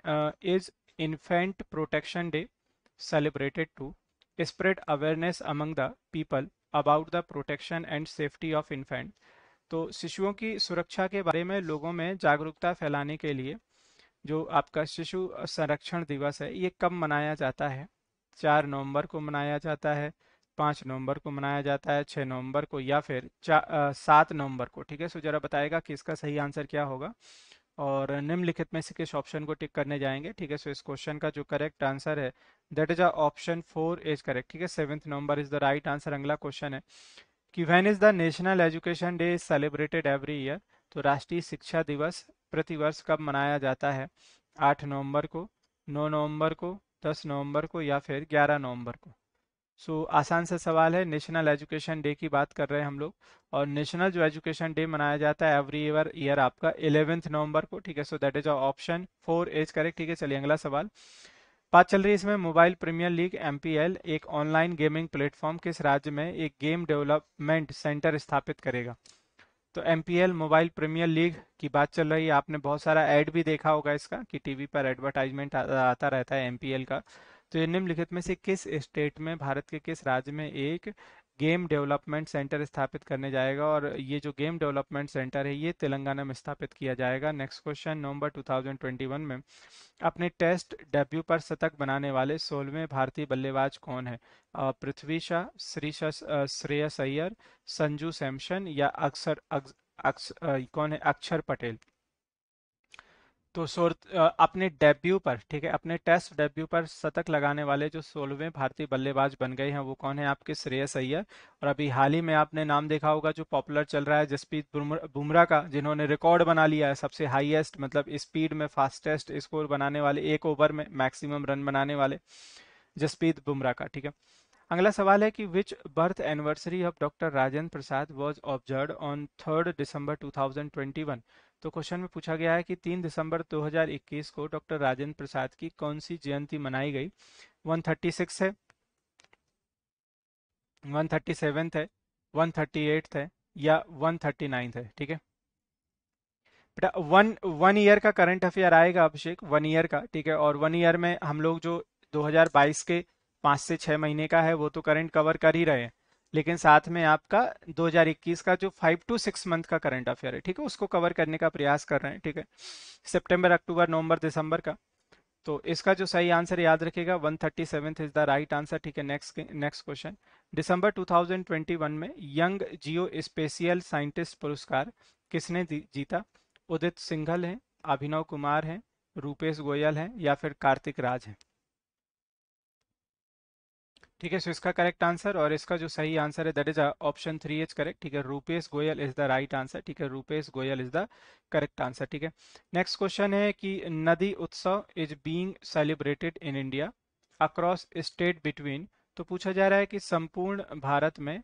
is infant protection day celebrated to spread awareness among the people about the protection and safety of infant. तो शिशुओं की सुरक्षा के बारे में लोगों में जागरूकता फैलाने के लिए जो आपका शिशु संरक्षण दिवस है ये कब मनाया जाता है? 4 नवंबर को मनाया जाता है, 5 नवंबर को मनाया जाता है, 6 नवंबर को, या फिर 7 नवंबर को। ठीक है, सो जरा बताएगा कि इसका सही आंसर क्या होगा और निम्नलिखित में से किस ऑप्शन को टिक करने जाएंगे। ठीक है, सो इस क्वेश्चन का जो करेक्ट आंसर है that is option 4 is correct. ठीक है, 7 November is the right answer. अगला क्वेश्चन है कि when is the national education day is celebrated every year. तो राष्ट्रीय शिक्षा दिवस प्रतिवर्ष कब मनाया जाता है? 8 नवंबर को, 9 नवंबर को, 10 नवंबर को, या फिर 11 नवंबर को। सो आसान सा सवाल है, नेशनल एजुकेशन डे की बात कर रहे हैं हम लोग और नेशनल जो एजुकेशन डे मनाया जाता है एवरी ईयर आपका 11 नवंबर को। ठीक है, so that is option 4 is correct. ठीक है, चलिए अगला सवाल। बात चल रही है इसमें मोबाइल प्रीमियर लीग MPL एक ऑनलाइन गेमिंग प्लेटफॉर्म किस राज्य में एक गेम डेवलपमेंट सेंटर स्थापित करेगा? तो MPL मोबाइल प्रीमियर लीग की बात चल रही है, आपने बहुत सारा ऐड भी देखा होगा इसका कि टीवी पर एडवर्टाइजमेंट आता रहता है MPL का। तो ये निम्नलिखित में से किस स्टेट में, भारत के किस राज्य में एक गेम डेवलपमेंट सेंटर स्थापित करने जाएगा? और ये जो गेम डेवलपमेंट सेंटर है ये तेलंगाना में स्थापित किया जाएगा। नेक्स्ट क्वेश्चन, नवंबर 2021 में अपने टेस्ट डेब्यू पर शतक बनाने वाले 16वें भारतीय बल्लेबाज कौन है? पृथ्वी शाह, श्रेयस अय्यर, संजू सैमसन या अक्षर पटेल। तो अपने डेब्यू पर, ठीक है, अपने टेस्ट डेब्यू पर शतक लगाने वाले जो 16वें भारतीय बल्लेबाज बन गए हैं वो कौन है? आपके श्रेयस अय्यर। और अभी हाल ही में आपने नाम देखा होगा जो पॉपुलर चल रहा है जसप्रीत बुमराह का, जिन्होंने रिकॉर्ड बना लिया है सबसे हाईएस्ट, मतलब स्पीड में फास्टेस्ट स्कोर बनाने वाले, एक ओवर में मैक्सिमम रन बनाने वाले, जसप्रीत बुमराह का। ठीक है, अगला सवाल है कि which birth anniversary of doctor Rajendra Prasad was observe on 3 December 2021। तो क्वेश्चन में पूछा गया है कि 3 दिसंबर 2021 को डॉक्टर राजेंद्र प्रसाद की कौन सी जयंती मनाई गई? 136 है, 137 है, 138 है, या 139 है। ठीक है बेटा, वन ईयर का करंट अफेयर आएगा अभिषेक, 1 ईयर का। ठीक है, और 1 ईयर में हम लोग जो 2022 के 5 से 6 महीने का है वो तो करंट कवर कर ही रहे हैं, लेकिन साथ में आपका 2021 का जो 5 to 6 मंथ का करंट अफेयर है, ठीक है, उसको कवर करने का प्रयास कर रहे हैं। ठीक है, सितंबर, अक्टूबर, नवंबर, दिसंबर का। तो इसका जो सही आंसर याद रखेगा 137 इज द राइट आंसर। ठीक है, नेक्स्ट क्वेश्चन, दिसंबर 2021 में यंग जियो स्पेशियल साइंटिस्ट पुरस्कार किसने जीता? उदित सिंघल है, अभिनव कुमार है, रूपेश गोयल है, या फिर कार्तिक राज है। ठीक है, सो इसका करेक्ट आंसर और इसका जो सही आंसर है that is option 3 is correct. ठीक है, Rupesh Goyal is the right answer. ठीक है, Rupesh Goyal is the correct answer. ठीक है, नेक्स्ट क्वेश्चन है कि Nadi Utsav is being celebrated in India across state between. तो पूछा जा रहा है कि संपूर्ण भारत में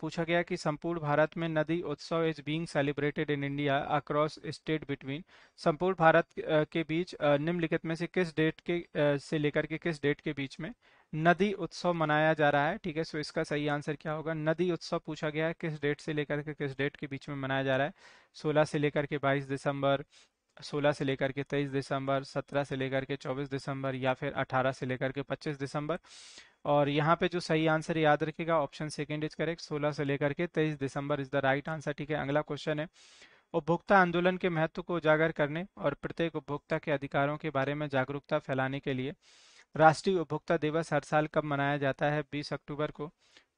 पूछा गया कि संपूर्ण भारत में Nadi Utsav is being celebrated in India across state between. संपूर्ण भारत के बीच निम्नलिखित में से किस डेट के से लेकर के किस डेट के बीच में नदी उत्सव मनाया जा रहा है? ठीक है, सो इसका सही आंसर क्या होगा? नदी उत्सव पूछा गया है किस डेट से लेकर के किस डेट के बीच में मनाया जा रहा है? 16 से लेकर के 22 दिसंबर, 16 से लेकर के 23 दिसंबर, 17 से लेकर के 24 दिसंबर, या फिर 18 से लेकर के 25 दिसंबर। और यहाँ पे जो सही आंसर याद रखेगा ऑप्शन सेकंड इज करेक्ट, 16 से लेकर के 23 December is the right answer. ठीक है, अगला क्वेश्चन है उपभोक्ता आंदोलन के महत्व को उजागर करने और प्रत्येक उपभोक्ता के अधिकारों के बारे में जागरूकता फैलाने के लिए राष्ट्रीय उपभोक्ता दिवस हर साल कब मनाया जाता है? 20 अक्टूबर को,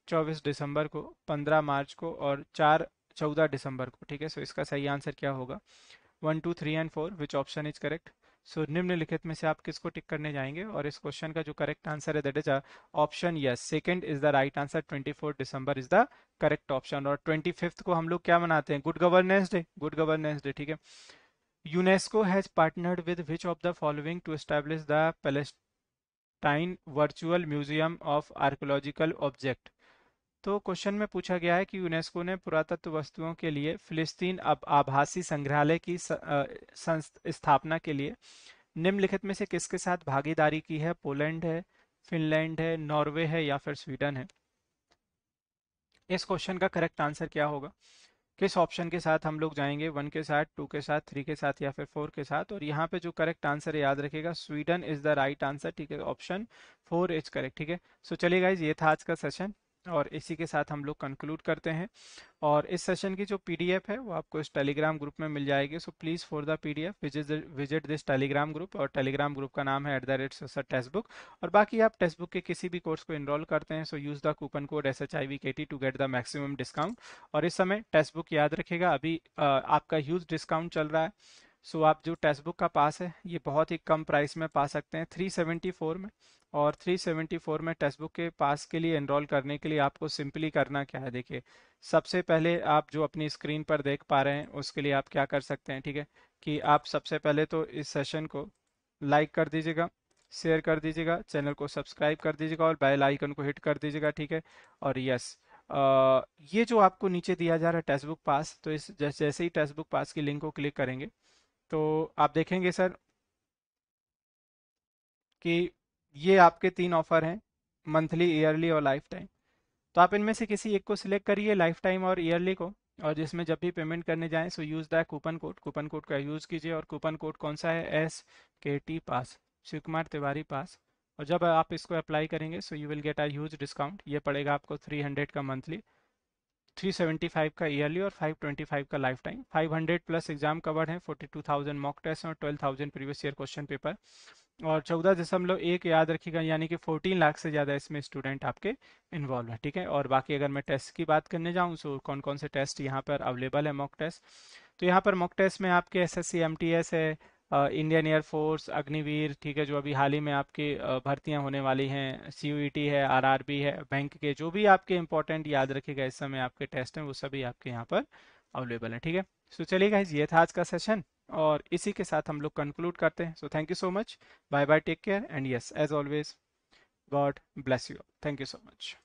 24 दिसंबर को, 15 मार्च को, और 14 दिसंबर को। ठीक है, सो इसका सही आंसर क्या होगा? 1, 2, 3 and 4 which option is correct. So निम्नलिखित में से आप किसको टिक करने जाएंगे? और इस क्वेश्चन का जो करेक्ट आंसर है that is option yes, second is the right answer. 24 December is the correct option. और 25 को हम लोग क्या मनाते हैं? Good governance day, good governance day. ठीक है, UNESCO has partnered with which of the following to establish the Palestine virtual museum of archaeological object. तो क्वेश्चन में पूछा गया है कि यूनेस्को ने पुरातत्व वस्तुओं के लिए फिलिस्तीन आभासी संग्रहालय की स्थापना के लिए निम्नलिखित में से किसके साथ भागीदारी की है? पोलैंड है, फिनलैंड है, नॉर्वे है या फिर स्वीडन है? इस क्वेश्चन का करेक्ट आंसर क्या होगा? किस ऑप्शन के साथ हम लोग जाएंगे? 1 के साथ, 2 के साथ, 3 के साथ या फिर 4 के साथ? और यहाँ पे जो करेक्ट आंसर याद रखेगा, Sweden is the right answer. ठीक है, ऑप्शन 4 इज करेक्ट। ठीक है, सो चलिए गाइज, ये था आज का सेशन और इसी के साथ हम लोग कंक्लूड करते हैं। और इस सेशन की जो पीडीएफ है वो आपको इस टेलीग्राम ग्रुप में मिल जाएगी। So please for the PDF visit this Telegram group. और टेलीग्राम ग्रुप का नाम है @SirTextBook। और बाकी आप टेक्स्टबुक के किसी भी कोर्स को इनरोल करते हैं, so use the coupon code SHIVKT to get the maximum discount. और इस समय टेक्स्टबुक याद रखेगा अभी आपका ह्यूज डिस्काउंट चल रहा है। सो आप जो टेक्स्टबुक का पास है ये बहुत ही कम प्राइस में पा सकते हैं 374 में। और 374 में टेक्स्टबुक के पास के लिए एनरोल करने के लिए आपको सिंपली करना क्या है, देखिए सबसे पहले आप जो अपनी स्क्रीन पर देख पा रहे हैं उसके लिए आप क्या कर सकते हैं, ठीक है, कि आप सबसे पहले तो इस सेशन को लाइक कर दीजिएगा, शेयर कर दीजिएगा, चैनल को सब्सक्राइब कर दीजिएगा और बेल आइकन को हिट कर दीजिएगा। ठीक है, और यस ये जो आपको नीचे दिया जा रहा है टेक्स्टबुक पास, तो इस जैसे ही टेक्स्टबुक पास की लिंक को क्लिक करेंगे तो आप देखेंगे सर कि ये आपके 3 ऑफर हैं, मंथली, ईयरली और लाइफ टाइम। तो आप इनमें से किसी एक को सिलेक्ट करिए, लाइफ टाइम और ईयरली को, और जिसमें जब भी पेमेंट करने जाएं so use the coupon code का यूज़ कीजिए। और कूपन कोड कौन सा है? SKT पास, शिव कुमार तिवारी पास। और जब आप इसको अप्लाई करेंगे so you will get a huge discount. ये पड़ेगा आपको 300 का मंथली, 375 का ईयरली और 525 का life time. 500 plus exam covered हैं, 42,000 मॉक टेस्ट और 12,000 प्रीवियस ईयर क्वेश्चन पेपर। और 14.1 याद रखिएगा, यानी कि 14 लाख से ज़्यादा इसमें स्टूडेंट आपके इन्वॉल्व है। ठीक है, और बाकी अगर मैं टेस्ट की बात करने जाऊँ सो कौन कौन से टेस्ट यहाँ पर अवेलेबल है मॉक टेस्ट, तो यहाँ पर मॉक टेस्ट में आपके SSC MTS है, इंडियन एयरफोर्स, अग्निवीर, ठीक है, जो अभी हाल ही में आपकी भर्तियां होने वाली हैं, CUET है, RRB है, बैंक के जो भी आपके इंपॉर्टेंट याद रखिएगा इस समय आपके टेस्ट हैं वो सभी आपके यहाँ पर अवेलेबल हैं। ठीक है, सो चलिए गाइस, ये था आज का सेशन और इसी के साथ हम लोग कंक्लूड करते हैं। So thank you so much, bye bye, take care and yes, as always God bless you, thank you so much.